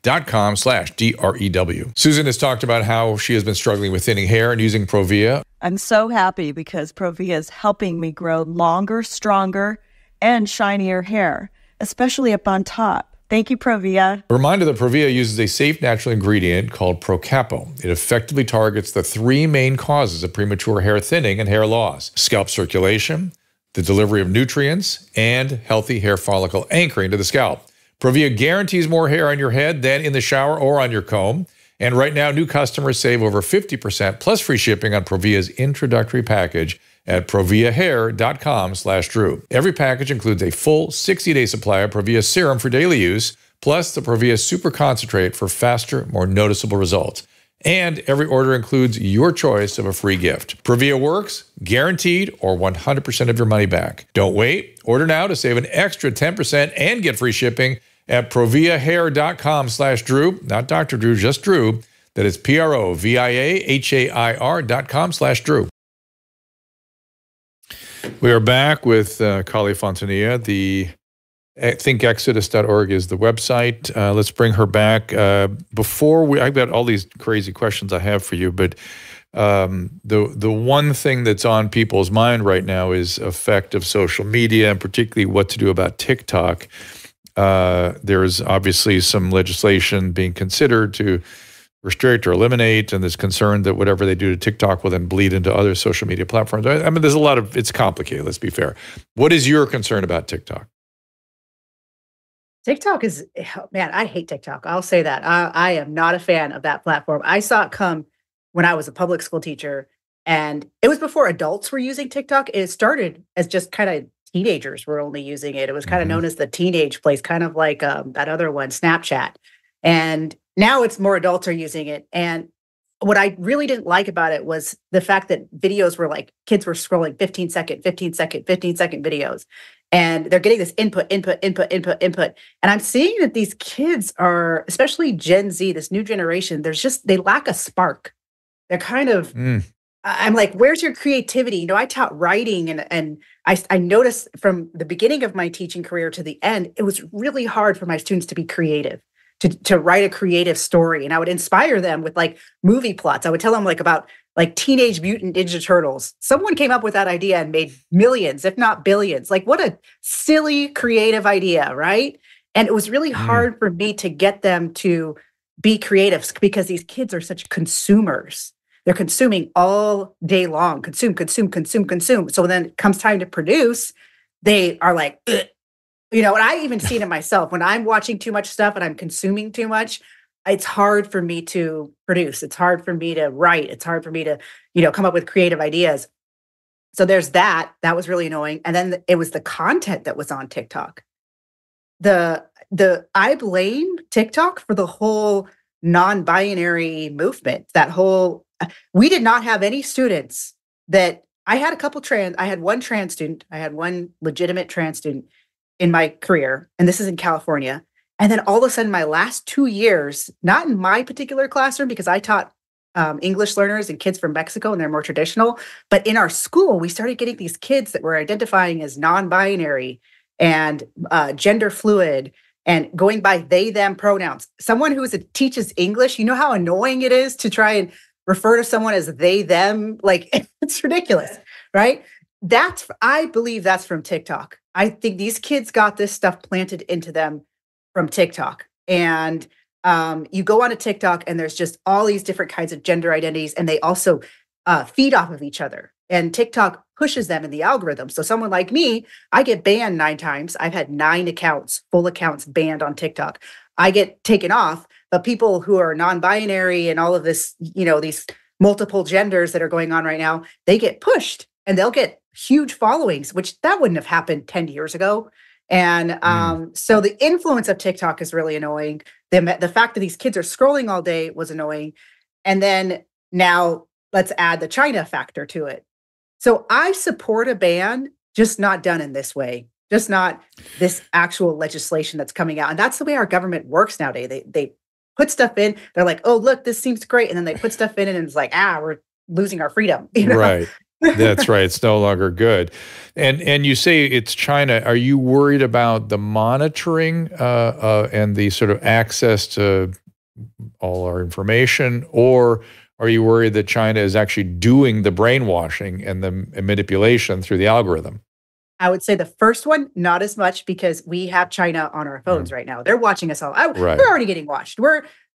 Genucel.com/DREW. Susan has talked about how she has been struggling with thinning hair and using Provia. I'm so happy because Provia is helping me grow longer, stronger, and shinier hair, especially up on top. Thank you, Provia. A reminder that Provia uses a safe natural ingredient called Procapo. It effectively targets the three main causes of premature hair thinning and hair loss: scalp circulation, the delivery of nutrients, and healthy hair follicle anchoring to the scalp. Provia guarantees more hair on your head than in the shower or on your comb. And right now, new customers save over 50% plus free shipping on Provia's introductory package at proviahair.com/Drew. Every package includes a full 60-day supply of Provia serum for daily use, plus the Provia super concentrate for faster, more noticeable results. And every order includes your choice of a free gift. Provia works, guaranteed, or 100% of your money back. Don't wait. Order now to save an extra 10% and get free shipping at proviahair.com/Drew. Not Dr. Drew, just Drew. That is proviahair.com/Drew. We are back with Kali Fontanilla. The thinkexodus.org is the website. Let's bring her back. I've got all these crazy questions I have for you, but the one thing that's on people's mind right now is effect of social media, and particularly what to do about TikTok. There is obviously some legislation being considered to restrict or eliminate, and there's concern that whatever they do to TikTok will then bleed into other social media platforms. I mean, there's a lot of, it's complicated, let's be fair. What is your concern about TikTok? TikTok is, man, I hate TikTok. I'll say that. I am not a fan of that platform. I saw it come when I was a public school teacher, and it was before adults were using TikTok. It started as just kind of teenagers were only using it. It was kind of known as the teenage place, kind of like that other one, Snapchat. And now it's more adults are using it. And what I really didn't like about it was the fact that videos were like, kids were scrolling 15-second, 15-second, 15-second videos. And they're getting this input. And I'm seeing that these kids are, especially Gen Z, this new generation, there's just, they lack a spark. They're kind of, I'm like, where's your creativity? You know, I taught writing, and I noticed from the beginning of my teaching career to the end, it was really hard for my students to be creative, to write a creative story. And I would inspire them with like movie plots. I would tell them like about like Teenage Mutant Ninja Turtles. Someone came up with that idea and made millions, if not billions. Like, what a silly, creative idea, right? And it was really hard for me to get them to be creative because these kids are such consumers. They're consuming all day long. Consume, consume, consume, consume. So then it comes time to produce, they are like, ugh. You know, and I even seen it myself. When I'm watching too much stuff and I'm consuming too much, it's hard for me to produce. It's hard for me to write. It's hard for me to, you know, come up with creative ideas. So there's that. That was really annoying. And then it was the content that was on TikTok. I blame TikTok for the whole non-binary movement. That whole, we did not have any students that, I had one trans student. I had one legitimate trans student in my career, and this is in California. And then all of a sudden, my last 2 years, not in my particular classroom, because I taught English learners and kids from Mexico, and they're more traditional, but in our school, we started getting these kids that were identifying as non-binary and gender fluid and going by they, them pronouns. Someone who teaches English, you know how annoying it is to try and refer to someone as they, them? Like, it's ridiculous, right? I believe that's from TikTok. I think these kids got this stuff planted into them from TikTok. And you go on to TikTok and there's just all these different kinds of gender identities, and they also feed off of each other. and TikTok pushes them in the algorithm. So someone like me, I get banned 9 times. I've had 9 accounts, full accounts banned on TikTok. I get taken off, but people who are non-binary and all of this, you know, these multiple genders that are going on right now, they get pushed and they'll get huge followings, which that wouldn't have happened 10 years ago. And so the influence of TikTok is really annoying. The fact that these kids are scrolling all day was annoying. And then now let's add the China factor to it. So I support a ban, just not done in this way, just not this actual legislation that's coming out. And that's the way our government works nowadays. They put stuff in, they're like, oh, look, this seems great. And then they put stuff in and it's like, we're losing our freedom. You know? Right. That's right. It's no longer good. And you say it's China. Are you worried about the monitoring and the sort of access to all our information? Or are you worried that China is actually doing the brainwashing and the manipulation through the algorithm? I would say the first one, not as much, because we have China on our phones right now. They're watching us all. We're already getting watched.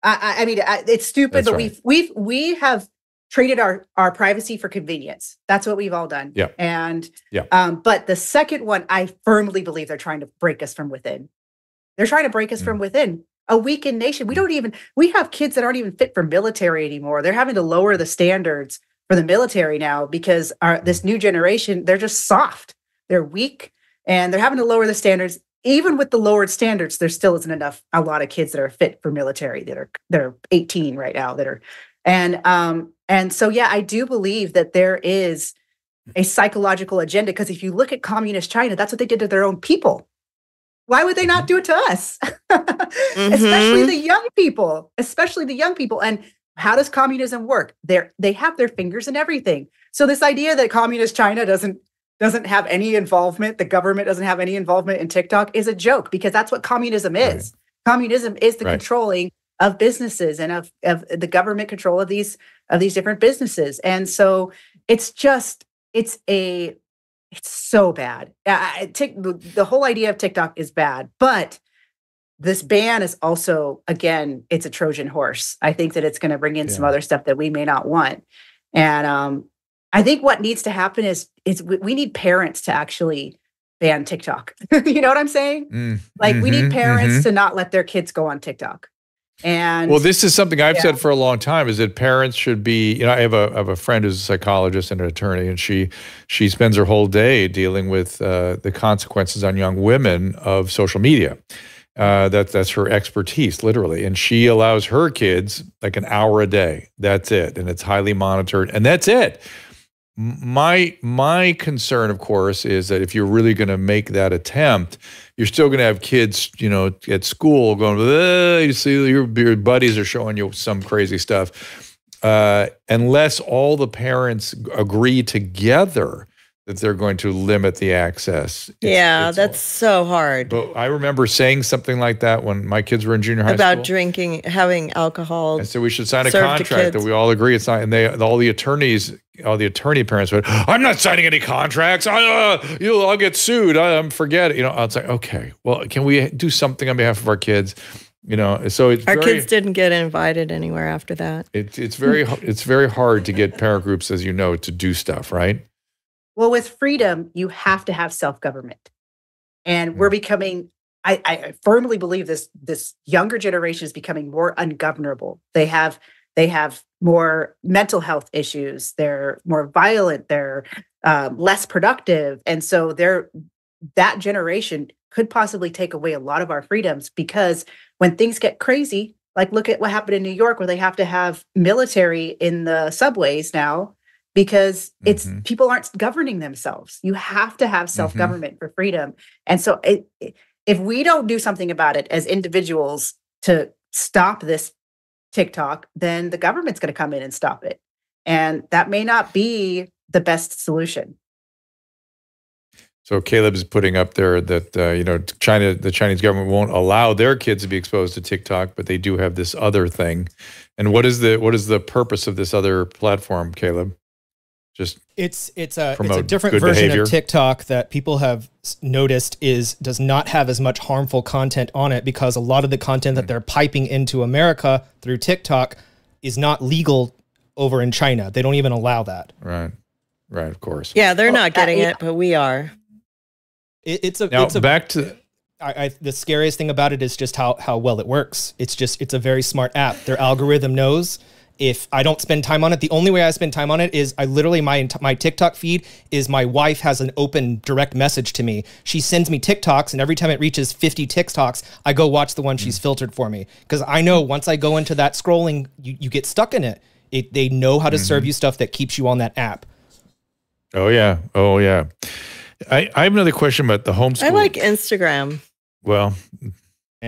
It's stupid, but we have traded our privacy for convenience. That's what we've all done. Yeah. And but the second one, I firmly believe they're trying to break us from within. They're trying to break us from within. A weakened nation. We have kids that aren't even fit for military anymore. They're having to lower the standards for the military now because this new generation, they're just soft. They're weak and they're having to lower the standards. Even with the lowered standards, there still isn't a lot of kids that are fit for military that are 18 right now that are. And so, yeah, I do believe that there is a psychological agenda, because if you look at communist China, that's what they did to their own people. Why would they not do it to us? Especially the young people, And how does communism work? They have their fingers in everything. So this idea that communist China doesn't have any involvement, the government doesn't have any involvement in TikTok is a joke, because that's what communism is. Right. Communism is the controlling of businesses and of the government control of these different businesses. And so it's so bad. The whole idea of TikTok is bad, but this ban is also, again, it's a Trojan horse. I think that it's going to bring in some other stuff that we may not want. And I think what needs to happen is we need parents to actually ban TikTok. You know what I'm saying? We need parents to not let their kids go on TikTok. And well, this is something I've said for a long time, is that parents should be, you know, I have a friend who's a psychologist and an attorney, and she spends her whole day dealing with the consequences on young women of social media. That's her expertise, literally. And she allows her kids like an hour a day. That's it. And it's highly monitored. And that's it. My concern, of course, is that if you're really going to make that attempt, you're still going to have kids, you know, at school going, you see your buddies are showing you some crazy stuff. Unless all the parents agree together that they're going to limit the access. That's so hard. But I remember saying something like that when my kids were in junior high school. About drinking, having alcohol. And so we should sign a contract that we all agree it's not. And all the attorney parents went, I'm not signing any contracts. I'll get sued. Forget it. You know, it's like, okay, well, can we do something on behalf of our kids? You know, so it's our kids didn't get invited anywhere after that. It's very hard to get parent groups, as you know, to do stuff, right? Well, with freedom, you have to have self-government. And we're becoming, I firmly believe this younger generation is becoming more ungovernable. They have more mental health issues. They're more violent. They're less productive. And so that generation could possibly take away a lot of our freedoms, because when things get crazy, like look at what happened in New York, where they have to have military in the subways now, because it's people aren't governing themselves. You have to have self-government for freedom. And so if we don't do something about it as individuals to stop this TikTok, then the government's going to come in and stop it. And that may not be the best solution. So Caleb's putting up there that you know, the Chinese government won't allow their kids to be exposed to TikTok, but they do have this other thing. And what is the purpose of this other platform, Caleb? Just it's a different version of TikTok that people have noticed does not have as much harmful content on it, because a lot of the content that they're piping into America through TikTok is not legal over in China. They don't even allow that. Right. Right, of course. Yeah, they're not getting it, but we are. The scariest thing about it is just how well it works. It's a very smart app. Their algorithm knows if I don't spend time on it. The only way I spend time on it is I literally, my TikTok feed is my wife has an open direct message to me. She sends me TikToks, and every time it reaches 50 TikToks, I go watch the one she's filtered for me. Because I know once I go into that scrolling, you get stuck in it. They know how to serve you stuff that keeps you on that app. Oh, yeah. Oh, yeah. I have another question about the homeschool. I like Instagram. Well, sorry,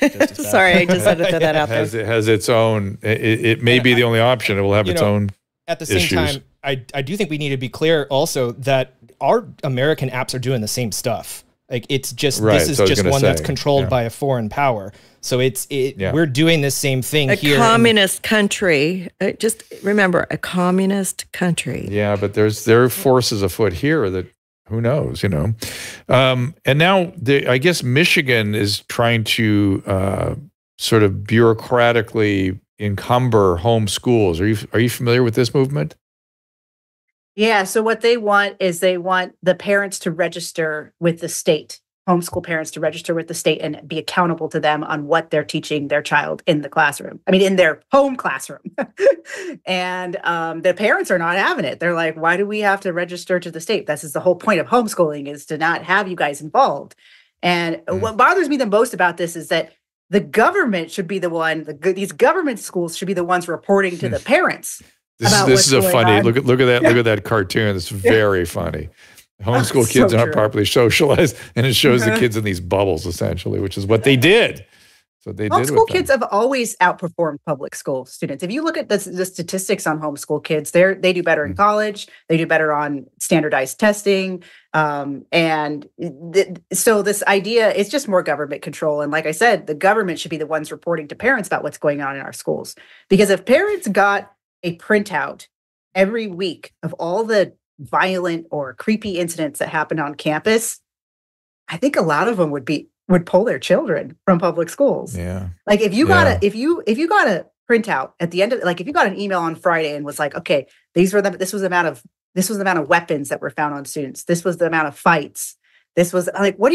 I just had to throw that out there. It has its own. It may be the only option. It will have its own. At the same time, I do think we need to be clear also that our American apps are doing the same stuff. Like it's just this is just one that's controlled by a foreign power. So we're doing the same thing here. A communist country. Just remember, a communist country. Yeah, but there are forces afoot here that. Who knows, you know? And now I guess Michigan is trying to sort of bureaucratically encumber home schools. Are you familiar with this movement? Yeah, so what they want is they want the parents to register with the state, homeschool parents to register with the state and be accountable to them on what they're teaching their child in the classroom. I mean, in their home classroom. And the parents are not having it. They're like, why do we have to register to the state? This is the whole point of homeschooling, is to not have you guys involved. And what bothers me the most about this is that the government should be the one, these government schools should be the ones reporting to the parents. This is a funny, look at that cartoon. It's very funny. Homeschool kids are not properly socialized, and it shows the kids in these bubbles, essentially, which is what they did. So they homeschool kids have always outperformed public school students. If you look at the statistics on homeschool kids, they do better in college, they do better on standardized testing, and so this idea is just more government control. And like I said, the government should be the ones reporting to parents about what's going on in our schools, because if parents got a printout every week of all the violent or creepy incidents that happened on campus, I think a lot of them would pull their children from public schools. Yeah. Like if you got a if you got a printout at the end of, like if you got an email on Friday and was like, okay, this was the amount of weapons that were found on students. This was the amount of fights. This was like, where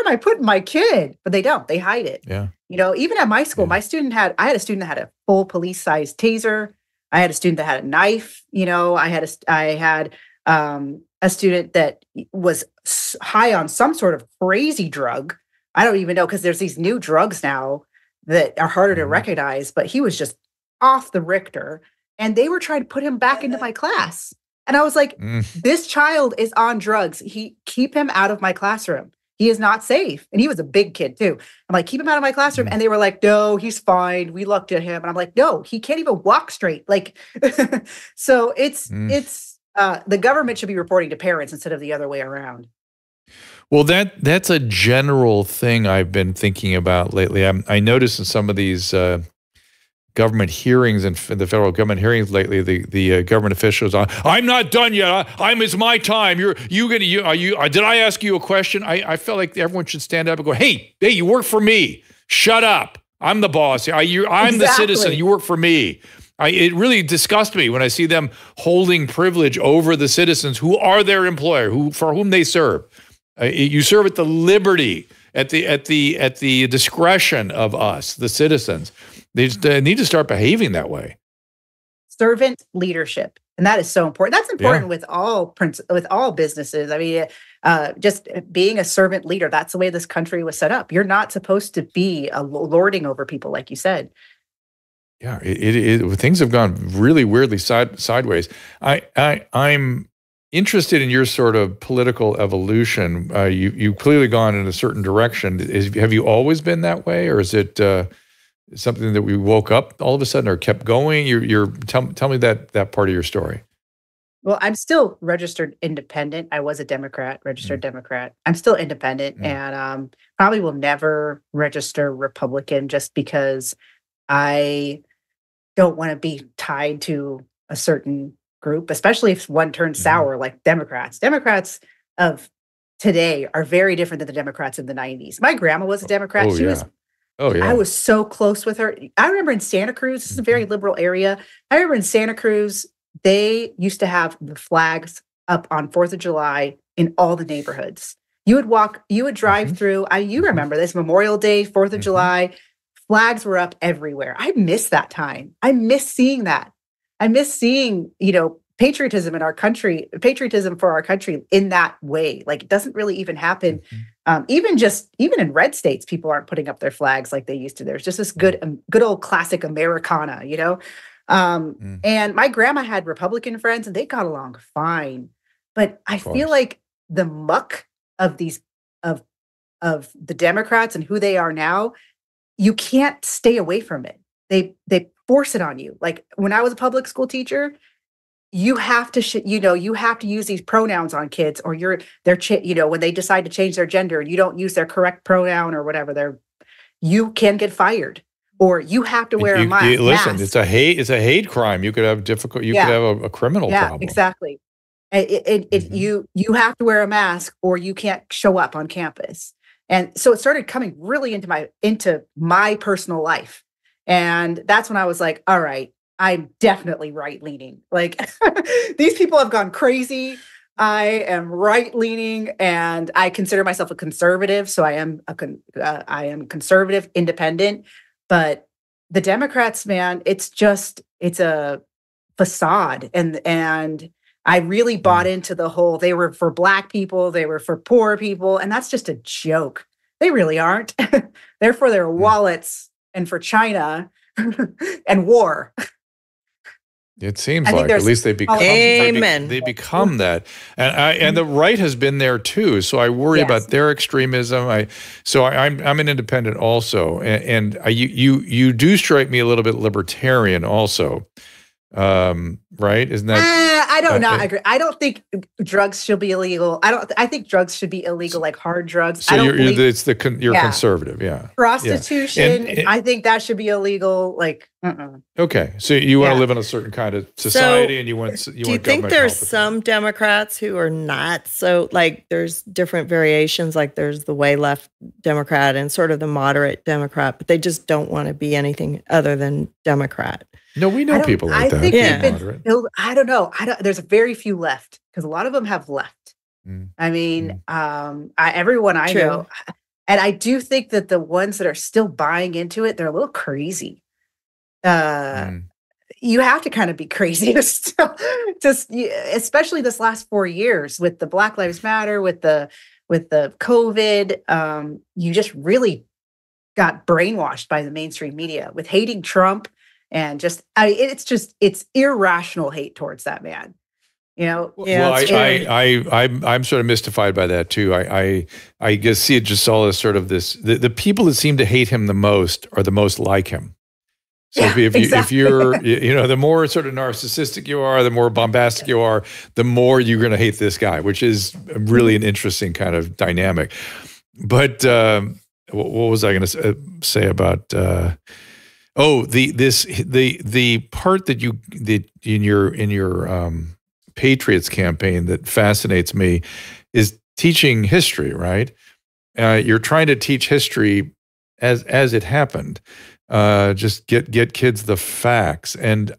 am I putting my kid? But they don't. They hide it. Yeah. You know, even at my school, I had a student that had a full police-sized taser. I had a student that had a knife, you know, I had a student that was high on some sort of crazy drug. I don't even know, because there's these new drugs now that are harder to recognize, but he was just off the Richter, and they were trying to put him back into my class. And I was like, this child is on drugs. Keep him out of my classroom. He is not safe. And he was a big kid too. I'm like, keep him out of my classroom. And they were like, no, he's fine. We looked at him. And I'm like, no, he can't even walk straight. Like, so it's the government should be reporting to parents instead of the other way around. Well, that's a general thing I've been thinking about lately. I noticed in some of these government hearings and the federal government hearings lately, the government officials on, I'm not done yet. It's my time. Did I ask you a question? I felt like everyone should stand up and go, hey, you work for me. Shut up. I'm the boss. I'm the citizen. You work for me. It really disgusts me when I see them holding privilege over the citizens who are their employer, for whom they serve. You serve at the liberty, at the discretion of us, the citizens. They need to start behaving that way. Servant leadership, and that is so important. That's important with all businesses. I mean, just being a servant leader. That's the way this country was set up. You're not supposed to be lording over people, like you said. Yeah, things have gone really weirdly sideways. I'm interested in your sort of political evolution. You've clearly gone in a certain direction. Have you always been that way, or is it? Something that we woke up all of a sudden or kept going? Tell me that part of your story. Well, I'm still registered independent. I was a Democrat, registered Democrat. I'm still independent and probably will never register Republican, just because I don't want to be tied to a certain group, especially if one turns sour like Democrats. Democrats of today are very different than the Democrats of the 90s. My grandma was a Democrat. She was I was so close with her. I remember in Santa Cruz, this is a very liberal area. I remember in Santa Cruz, they used to have the flags up on 4th of July in all the neighborhoods. You would walk, you would drive through. You remember this, Memorial Day, 4th of July, flags were up everywhere. I miss that time. I miss seeing that. I miss seeing, you know, patriotism in our country, patriotism for our country in that way. Like, it doesn't really even happen. Even in red states, people aren't putting up their flags like they used to. There's just this good old classic Americana, you know? And my grandma had Republican friends and they got along fine. But I feel like the muck of these, of the Democrats and who they are now, you can't stay away from it. They force it on you. Like, when I was a public school teacher, you have to, you have to use these pronouns on kids, or when they decide to change their gender and you don't use their correct pronoun or whatever, you can get fired, or you have to wear a mask. Listen, it's a hate crime. You could have a criminal problem. Yeah, exactly. You have to wear a mask or you can't show up on campus. And so it started coming really into my personal life. And that's when I was like, all right, I'm definitely right-leaning. Like, these people have gone crazy. I am right-leaning, and I consider myself a conservative. So I am a conservative independent. But the Democrats, man, it's a facade. And I really bought into the whole, they were for Black people, they were for poor people, and that's just a joke. They really aren't. They're for their wallets and for China and war. It seems like at least they become. Amen. They become that, and the right has been there too. So I worry about their extremism. I'm an independent also, and you do strike me a little bit libertarian also, right? Isn't that? I don't not agree. I don't think drugs should be illegal. I think drugs should be illegal, like hard drugs. So you're conservative, yeah. Prostitution, and I think that should be illegal. Like, okay, so you want to live in a certain kind of society, so, and you want. Do you think there's some Democrats who are not so, like, there's different variations, like there's the way left Democrat and sort of the moderate Democrat, but they just don't want to be anything other than Democrat? No, we know people like that. I don't know. There's very few left, because a lot of them have left. I mean, everyone I know. And I do think that the ones that are still buying into it, they're a little crazy. You have to kind of be crazy to still, especially this last 4 years with the Black Lives Matter, with the COVID. You just really got brainwashed by the mainstream media with hating Trump. And just, it's irrational hate towards that man, you know. Yeah, well, I'm sort of mystified by that too. I guess see it just all as sort of this. The people that seem to hate him the most are the most like him. So if you're the more sort of narcissistic you are, the more bombastic you are, the more you're going to hate this guy, which is really an interesting kind of dynamic. But what was I going to say about? The part that in your Patriots campaign that fascinates me is teaching history, right? You're trying to teach history as it happened. Just get kids the facts, and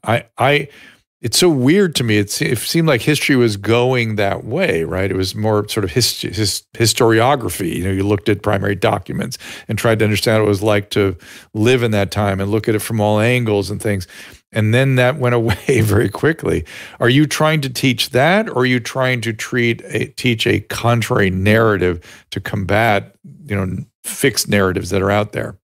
it's so weird to me. It seemed like history was going that way, right? It was more sort of historiography. You know, you looked at primary documents and tried to understand what it was like to live in that time and look at it from all angles and things. And then that went away very quickly. Are you trying to teach that, or are you trying to teach a contrary narrative to combat, you know, fixed narratives that are out there?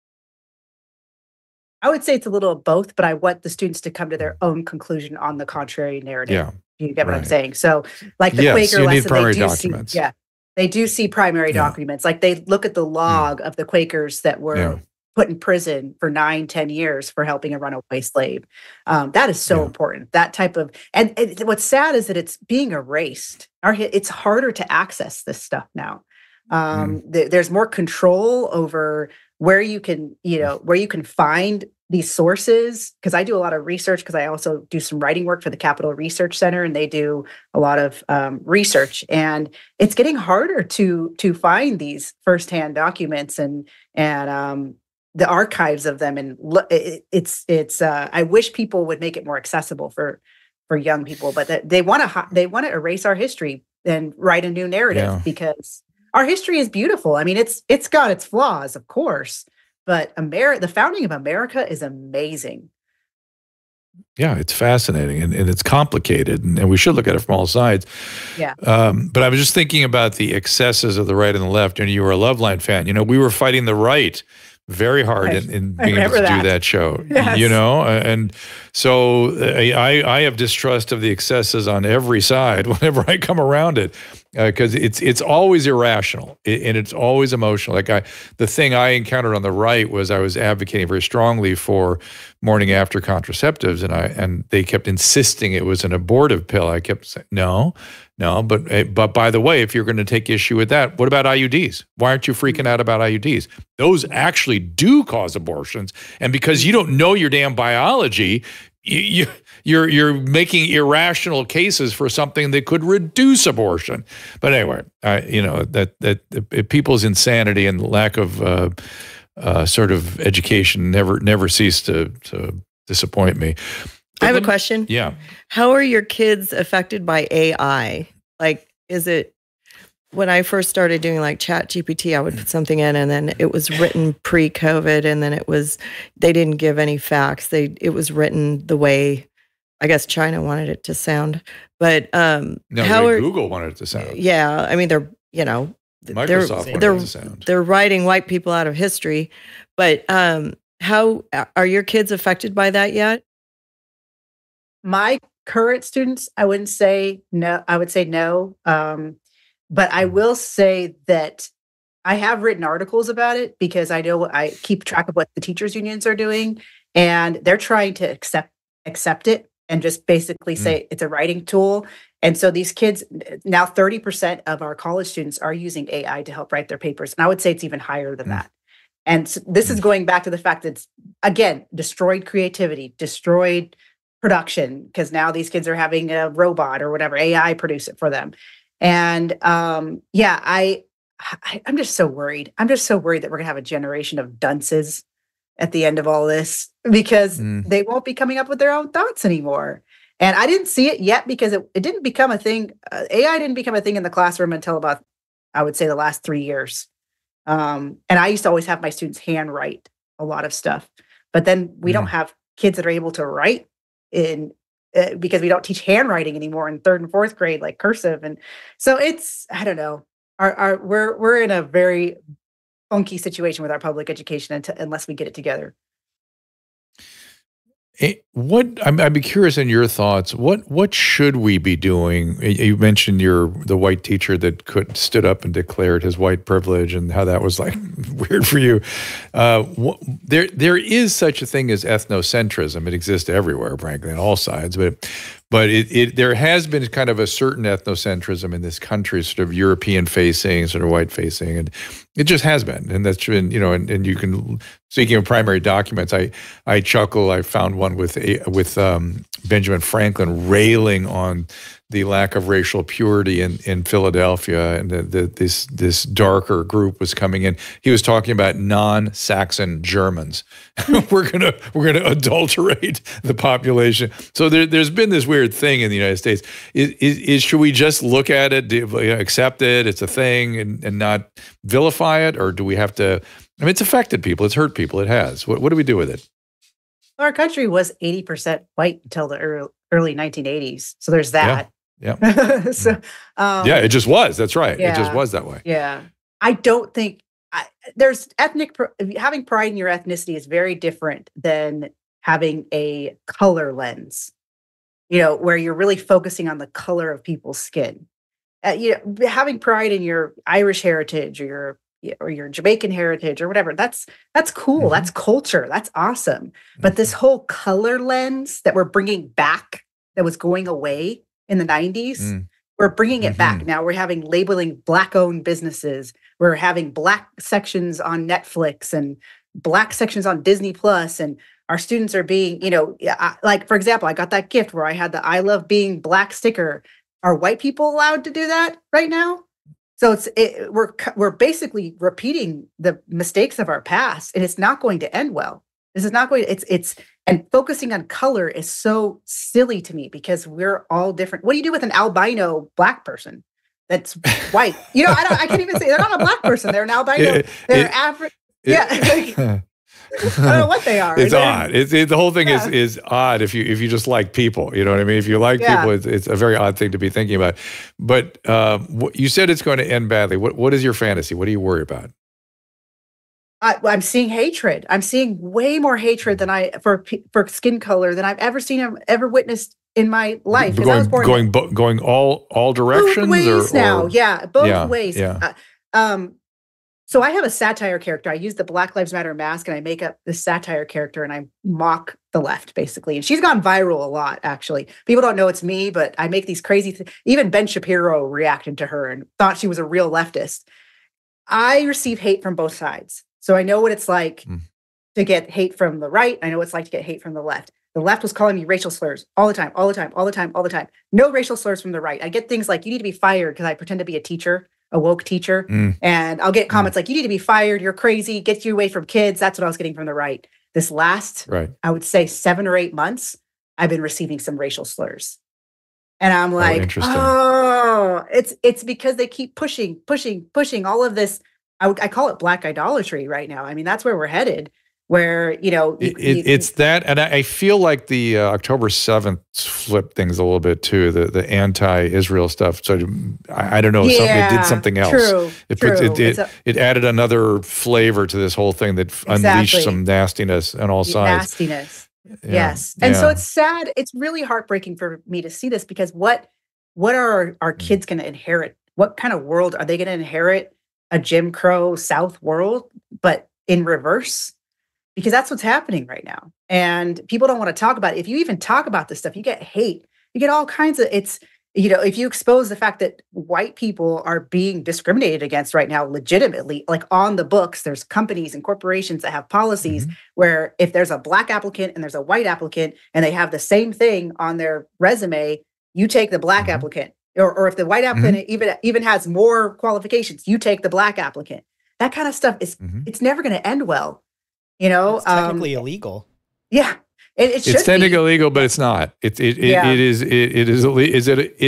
I would say it's a little of both, but I want the students to come to their own conclusion on the contrary narrative. Yeah, you get what I'm saying? So, like the Quaker lesson, they do see primary documents. Like, they look at the log of the Quakers that were put in prison for 9-10 years for helping a runaway slave. That is so important. That type of, and what's sad is that it's being erased. It's harder to access this stuff now. There's more control over where you can find these sources. Because I do a lot of research, because I also do some writing work for the Capital Research Center, and they do a lot of research. And it's getting harder to find these firsthand documents and the archives of them. And I wish people would make it more accessible for for young people, but that they want to erase our history and write a new narrative, because our history is beautiful. I mean, it's got its flaws, of course, but the founding of America is amazing. Yeah, it's fascinating, and it's complicated, and we should look at it from all sides. Yeah. But I was just thinking about the excesses of the right and the left, and you were a Loveline fan. You know, we were fighting the right very hard in being able to do that show, you know? And so I have distrust of the excesses on every side whenever I come around it, because it's always irrational, and it's always emotional. Like the thing I encountered on the right was I was advocating very strongly for morning after contraceptives, and they kept insisting it was an abortive pill. I kept saying, no, but by the way, if you're going to take issue with that, what about IUDs? Why aren't you freaking out about IUDs? Those actually do cause abortions, and because you don't know your damn biology, you're making irrational cases for something that could reduce abortion. But anyway, you know, that people's insanity and lack of sort of education never cease to disappoint me. But I have a question. Yeah. How are your kids affected by AI? Like, is it, when I first started doing like ChatGPT, I would put something in and then it was written pre-COVID, and then they didn't give any facts. It was written the way, I guess, China wanted it to sound, but no, Google wanted it to sound. Yeah. I mean, Microsoft wanted it to sound. They're writing white people out of history, but how are your kids affected by that yet? My current students, I wouldn't say no. I would say no. But I will say that I have written articles about it, because I keep track of what the teachers unions are doing, and they're trying to accept it and just basically say it's a writing tool. And so these kids, now 30% of our college students are using AI to help write their papers. And I would say it's even higher than that. And so this is going back to the fact that it's, again, destroyed creativity, destroyed production, because now these kids are having a robot or whatever, AI produce it for them. And yeah, I'm just so worried. I'm just so worried that we're gonna have a generation of dunces at the end of all this, because they won't be coming up with their own thoughts anymore. And I didn't see it yet, because it didn't become a thing. AI didn't become a thing in the classroom until about, I would say, the last 3 years. And I used to always have my students handwrite a lot of stuff, but then we don't have kids that are able to write in. Because we don't teach handwriting anymore in 3rd and 4th grade, like cursive, and so it's, I don't know. We're in a very funky situation with our public education unless we get it together. I'd be curious in your thoughts. What should we be doing? You mentioned the white teacher that stood up and declared his white privilege, and how that was like weird for you. There is such a thing as ethnocentrism. It exists everywhere, frankly, on all sides. But there has been kind of a certain ethnocentrism in this country, sort of European-facing, sort of white-facing, and it just has been. And that's been, you know, and you can, speaking of primary documents, I chuckle. I found one with Benjamin Franklin railing on the lack of racial purity in Philadelphia, and this darker group was coming in. He was talking about non-Saxon Germans. we're gonna adulterate the population. So there's been this weird thing in the United States. Should we just look at it, accept it? It's a thing, and not vilify it, or do we have to? I mean, it's affected people. It's hurt people. It has. What do we do with it? Our country was 80% white until the early 1980s. So there's that. Yeah. Yeah. So, yeah, it just was. That's right. Yeah, it just was that way. Yeah. I don't think there's having pride in your ethnicity is very different than having a color lens, you know, where you're really focusing on the color of people's skin. You know, having pride in your Irish heritage or your Jamaican heritage or whatever, that's cool. Mm-hmm. That's culture. That's awesome. Mm-hmm. But this whole color lens that we're bringing back, that was going away in the 90s, we're bringing it back now. We're having labeling Black-owned businesses. We're having Black sections on Netflix and Black sections on Disney Plus. And our students are being, you know, like, for example, I got that gift where I had the I love being Black sticker. Are white people allowed to do that right now? So we're basically repeating the mistakes of our past, and it's not going to end well. This is not going to, it's And focusing on color is so silly to me because we're all different. What do you do with an albino black person that's white? You know, I can't even say they're not a black person. They're an albino. They're African. Yeah. I don't know what they are. It's odd. The whole thing is odd if you just like people. You know what I mean? If you like people, it's a very odd thing to be thinking about. But you said it's going to end badly. What is your fantasy? What do you worry about? I'm seeing hatred. I'm seeing way more hatred than for skin color than I've ever seen, ever witnessed in my life. Going all directions. Both ways now. Both ways. Yeah. So I have a satire character. I use the Black Lives Matter mask and I make up this satire character and I mock the left, basically. And she's gone viral a lot, actually. People don't know it's me, but I make these crazy things. Even Ben Shapiro reacted to her and thought she was a real leftist. I receive hate from both sides. So I know what it's like to get hate from the right. I know what it's like to get hate from the left. The left was calling me racial slurs all the time. No racial slurs from the right. I get things like, you need to be fired, because I pretend to be a teacher. A woke teacher. And I'll get comments like, you need to be fired. You're crazy. Get you away from kids. That's what I was getting from the right. This last, I would say 7 or 8 months, I've been receiving some racial slurs. And I'm like, oh, it's because they keep pushing all of this. I call it black idolatry right now. I mean, that's where we're headed, where, you know. It's that. And I feel like the October 7th flipped things a little bit too, the anti-Israel stuff. So I don't know. It did something else. True, it added another flavor to this whole thing that unleashed some nastiness on all sides. Nastiness. Yeah. Yes. And so it's sad. It's really heartbreaking for me to see this, because what are our kids going to inherit? What kind of world are they going to inherit? A Jim Crow South world, but in reverse? Because that's what's happening right now. And people don't want to talk about it. If you even talk about this stuff, you get hate. You get all kinds of, if you expose the fact that white people are being discriminated against right now, legitimately, like on the books, there's companies and corporations that have policies where if there's a black applicant and there's a white applicant and they have the same thing on their resume, you take the black applicant. Or if the white applicant even has more qualifications, you take the black applicant. That kind of stuff is, it's never going to end well. You know, it's technically illegal. Yeah, it's technically illegal, but it's not. It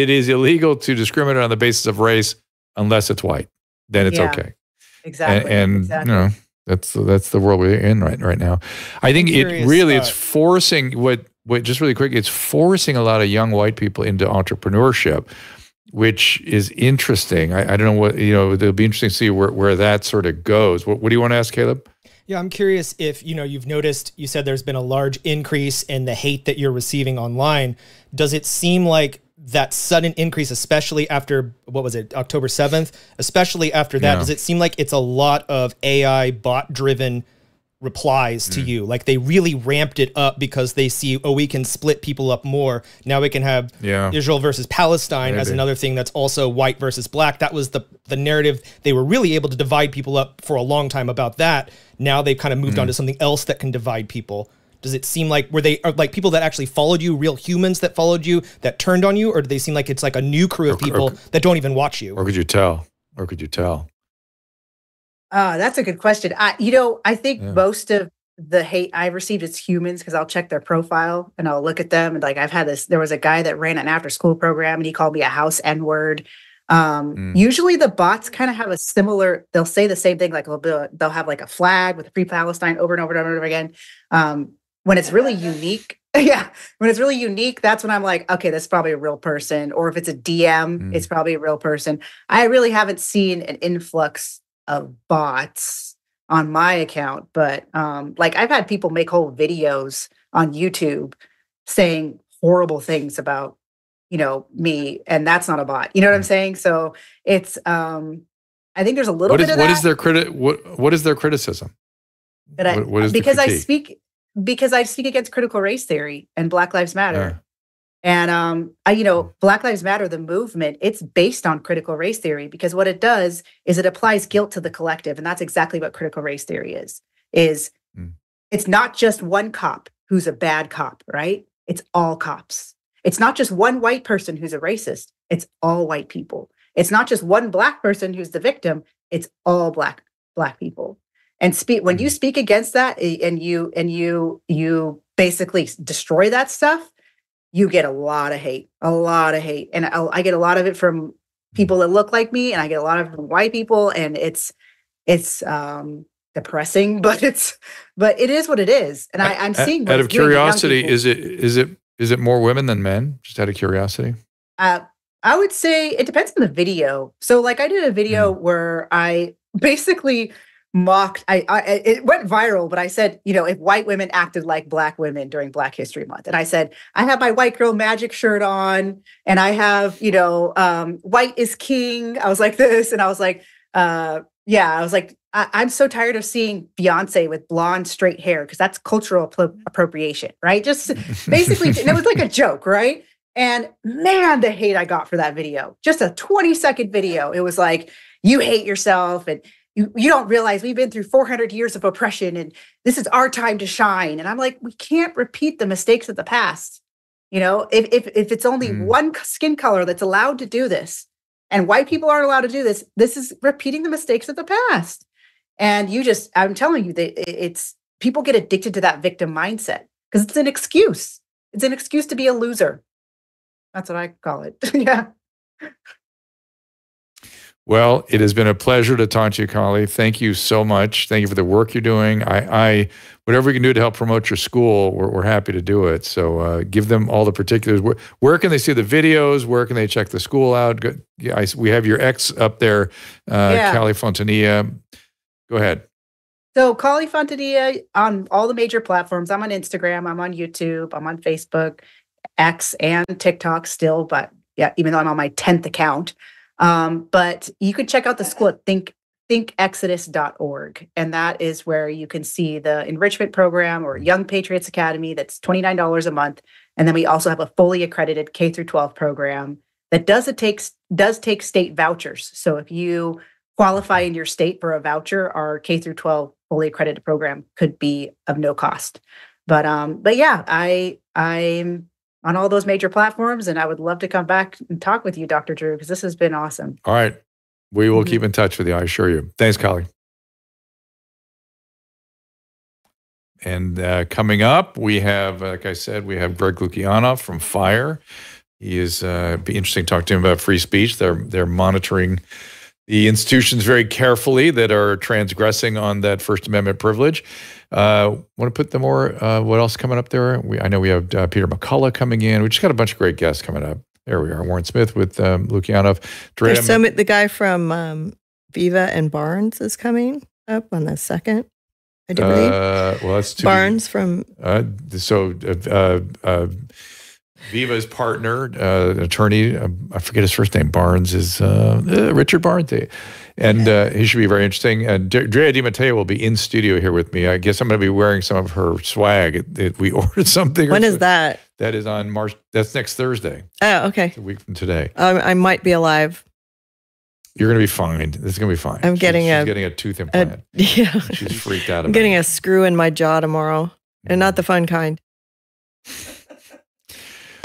is illegal to discriminate on the basis of race unless it's white. Then it's okay. Exactly. And you know, that's the world we're in right now. I think it's forcing just really quick. It's forcing a lot of young white people into entrepreneurship, which is interesting. I don't know what, you know, it'll be interesting to see where that sort of goes. What do you want to ask, Caleb? Yeah, I'm curious if, you know, you've noticed, you said there's been a large increase in the hate that you're receiving online. Does it seem like that sudden increase, especially after, what was it, October 7th, especially after that, does it seem like it's a lot of AI bot-driven replies to you? Like they really ramped it up because they see, oh, we can split people up more. Now we can have Israel versus Palestine as another thing that's also white versus black. That was the narrative. They were really able to divide people up for a long time about that. Now they've kind of moved on to something else that can divide people. Does it seem like, were they people that actually followed you, real humans that followed you, that turned on you? Or do they seem like it's like a new crew of people that don't even watch you? Or could you tell? That's a good question. I think most of the hate I've received is humans, because I'll check their profile and I'll look at them. And like I've had this, there was a guy that ran an after school program and he called me a house N-word. Usually the bots kind of have a similar, they'll say the same thing, like they'll have like a flag with Free Palestine over and over again. When it's really unique. When it's really unique, that's when I'm like, okay, that's probably a real person. Or if it's a DM, it's probably a real person. I really haven't seen an influx of bots on my account, but like I've had people make whole videos on YouTube saying horrible things about, you know, me, and that's not a bot. You know what I'm saying? So it's I think there's a little bit of that. What is their criticism? Because I speak against critical race theory and Black Lives Matter. And you know, Black Lives Matter, the movement, it's based on critical race theory, because what it does is it applies guilt to the collective, and that's exactly what critical race theory is it's not just one cop who's a bad cop, right? It's all cops. It's not just one white person who's a racist, it's all white people. It's not just one black person who's the victim, it's all black people. And when you speak against that, and you basically destroy that stuff, you get a lot of hate. And I get a lot of it from people that look like me, and I get a lot of it from white people, and it's depressing, but it is what it is. And I'm seeing out of curiosity, is it more women than men? Just out of curiosity. I would say it depends on the video. So like I did a video where I basically mocked, it went viral, but I said, if white women acted like black women during Black History Month. And I said, I have my white girl magic shirt on, and I have, white is king. I was like this. And I was like, I'm so tired of seeing Beyonce with blonde, straight hair, because that's cultural appropriation, right? Just basically, and it was like a joke, right? And man, the hate I got for that video, just a 20-second video. It was like, you hate yourself, and you don't realize we've been through 400 years of oppression, and this is our time to shine. And I'm like, we can't repeat the mistakes of the past. If it's only one skin color that's allowed to do this, and white people aren't allowed to do this, this is repeating the mistakes of the past. And I'm telling you, that it's people get addicted to that victim mindset because it's an excuse. It's an excuse to be a loser. That's what I call it. Yeah. Well, it has been a pleasure to talk to you, Kali. Thank you so much. Thank you for the work you're doing. Whatever we can do to help promote your school, we're happy to do it. So give them all the particulars. Where can they see the videos? Where can they check the school out? We have your ex up there, Kali Fontanilla. Go ahead. So Kali Fontanilla on all the major platforms. I'm on Instagram. I'm on YouTube. I'm on Facebook, X, and TikTok still. But yeah, even though I'm on my 10th account. But you can check out the school at thinkexodus.org. And that is where you can see the enrichment program or Young Patriots Academy. That's $29 a month. And then we also have a fully accredited K-12 program that does take state vouchers. So if you qualify in your state for a voucher, our K-12 fully accredited program could be of no cost. But yeah, I'm on all those major platforms, and I would love to come back and talk with you, Dr. Tru, because this has been awesome. All right. We will keep in touch with you, I assure you. Thanks, Kali. And coming up, we have, like I said, we have Greg Lukianoff from FIRE. He is, be interesting to talk to him about free speech. They're monitoring the institutions very carefully that are transgressing on that First Amendment privilege. Want to put the more, what else coming up there? I know we have Peter McCullough coming in. We just got a bunch of great guests coming up. There we are. Warren Smith with Lukianoff. There's so the guy from Viva and Barnes is coming up on the 2nd, I do believe. Well, that's two. Barnes from... Viva's partner, attorney, I forget his first name, Barnes is Richard Barnes. And he should be very interesting. Drea DiMatteo will be in studio here with me. I guess I'm going to be wearing some of her swag. We ordered something. When is that? That is on March. That's next Thursday. Oh, okay. It's a week from today. I might be alive. You're going to be fine. This is going to be fine. She's getting a tooth implant. Yeah. She's freaked out about it. I'm getting a screw in my jaw tomorrow, and not the fun kind.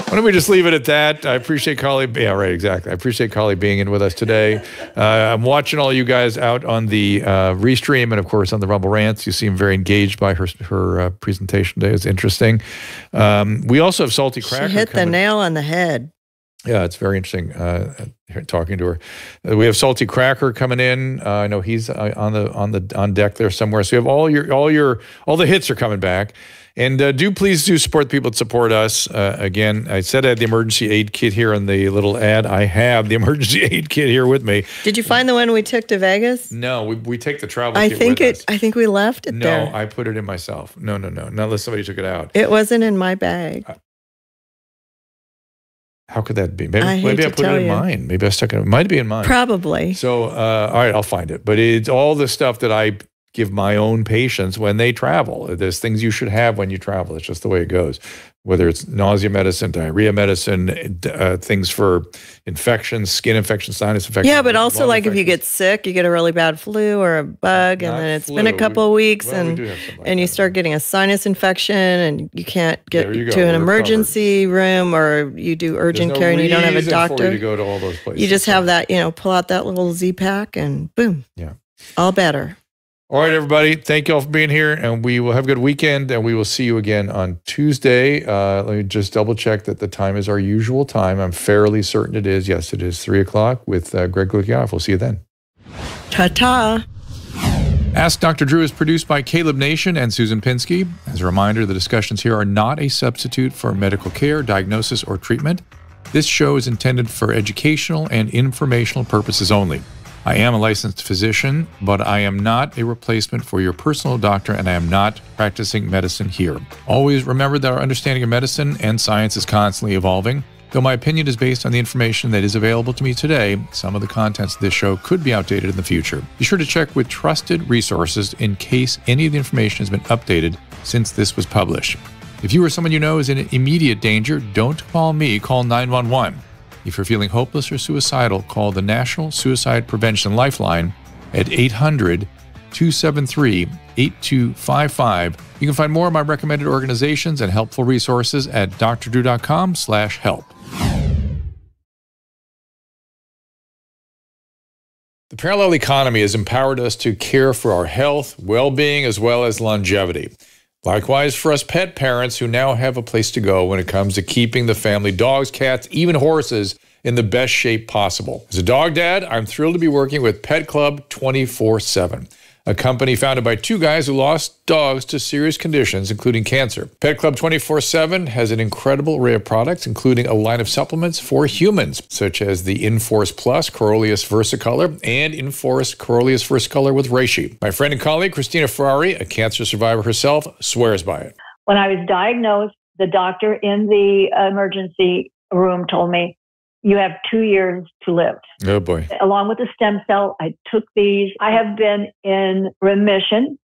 Why don't we just leave it at that? I appreciate Kali. Yeah, right, exactly. I appreciate Kali being in with us today. I'm watching all you guys out on the restream and, of course, on the Rumble Rants. You seem very engaged by her presentation today. It's interesting. We also have Salty Cracker. She hit the nail on the head. Yeah, it's very interesting talking to her. We have Salty Cracker coming in. I know he's on deck there somewhere. So you have all the hits are coming back. And please do support the people that support us. Again, I said I had the emergency aid kit here in the little ad. I have the emergency aid kit here with me. Did you find the one we took to Vegas? No, we take the travel kit with us. I think we left it there. No, I put it in myself. No. Not unless somebody took it out. It wasn't in my bag. How could that be? Maybe I put it in mine. Maybe I stuck it. It might be in mine. Probably. So, all right, I'll find it. But it's all the stuff that I give my own patients when they travel. There's things you should have when you travel. It's just the way it goes. Whether it's nausea medicine, diarrhea medicine, things for infections, skin infections, sinus infections. Yeah, but also like if you get sick, you get a really bad flu or a bug, and then it's been a couple of weeks, and you start getting a sinus infection, and you can't get to an emergency room, or you do urgent care, and you don't have a doctor. For you to go to all those places. You just have that, pull out that little Z-Pack, and boom. Yeah. All better. All right, everybody. Thank you all for being here, and we will have a good weekend, and we will see you again on Tuesday. Let me just double-check that the time is our usual time. I'm fairly certain it is. Yes, it is 3 o'clock with Greg Lukianoff. We'll see you then. Ta-ta. Ask Dr. Drew is produced by Caleb Nation and Susan Pinsky. As a reminder, the discussions here are not a substitute for medical care, diagnosis, or treatment. This show is intended for educational and informational purposes only. I am a licensed physician, but I am not a replacement for your personal doctor, and I am not practicing medicine here. Always remember that our understanding of medicine and science is constantly evolving. Though my opinion is based on the information that is available to me today, some of the contents of this show could be outdated in the future. Be sure to check with trusted resources in case any of the information has been updated since this was published. If you or someone you know is in immediate danger, don't call me, call 911. If you're feeling hopeless or suicidal, call the National Suicide Prevention Lifeline at 800-273-8255. You can find more of my recommended organizations and helpful resources at drdrew.com/help. The parallel economy has empowered us to care for our health, well-being, as well as longevity. Likewise for us pet parents who now have a place to go when it comes to keeping the family dogs, cats, even horses in the best shape possible. As a dog dad, I'm thrilled to be working with Pet Club 24/7. A company founded by two guys who lost dogs to serious conditions, including cancer. Pet Club 24/7 has an incredible array of products, including a line of supplements for humans, such as the InForce Plus, Coriolus Versicolor, and InForce Coriolus Versicolor with Reishi. My friend and colleague, Christina Ferrari, a cancer survivor herself, swears by it. When I was diagnosed, the doctor in the emergency room told me, "You have 2 years to live." Oh, boy. Along with the stem cell, I took these. I have been in remission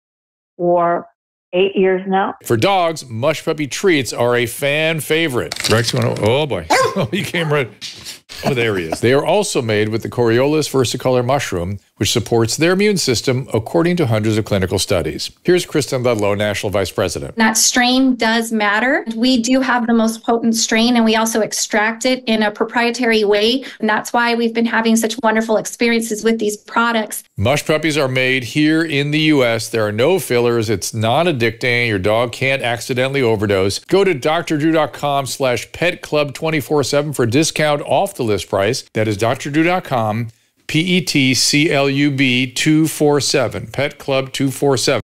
for 8 years now. For dogs, Mush Puppy treats are a fan favorite. Rex, oh, boy. Oh, he came right. Oh, there he is. They are also made with the Coriolus Versicolor mushroom, which supports their immune system, according to hundreds of clinical studies. Here's Kristen Ludlow, National Vice President. That strain does matter. We do have the most potent strain, and we also extract it in a proprietary way. And that's why we've been having such wonderful experiences with these products. Mush Puppies are made here in the U.S. There are no fillers. It's non-addicting. Your dog can't accidentally overdose. Go to drdrew.com/PetClub247 for a discount off the list price. That is drdrew.com/PetClub247, Pet Club 247.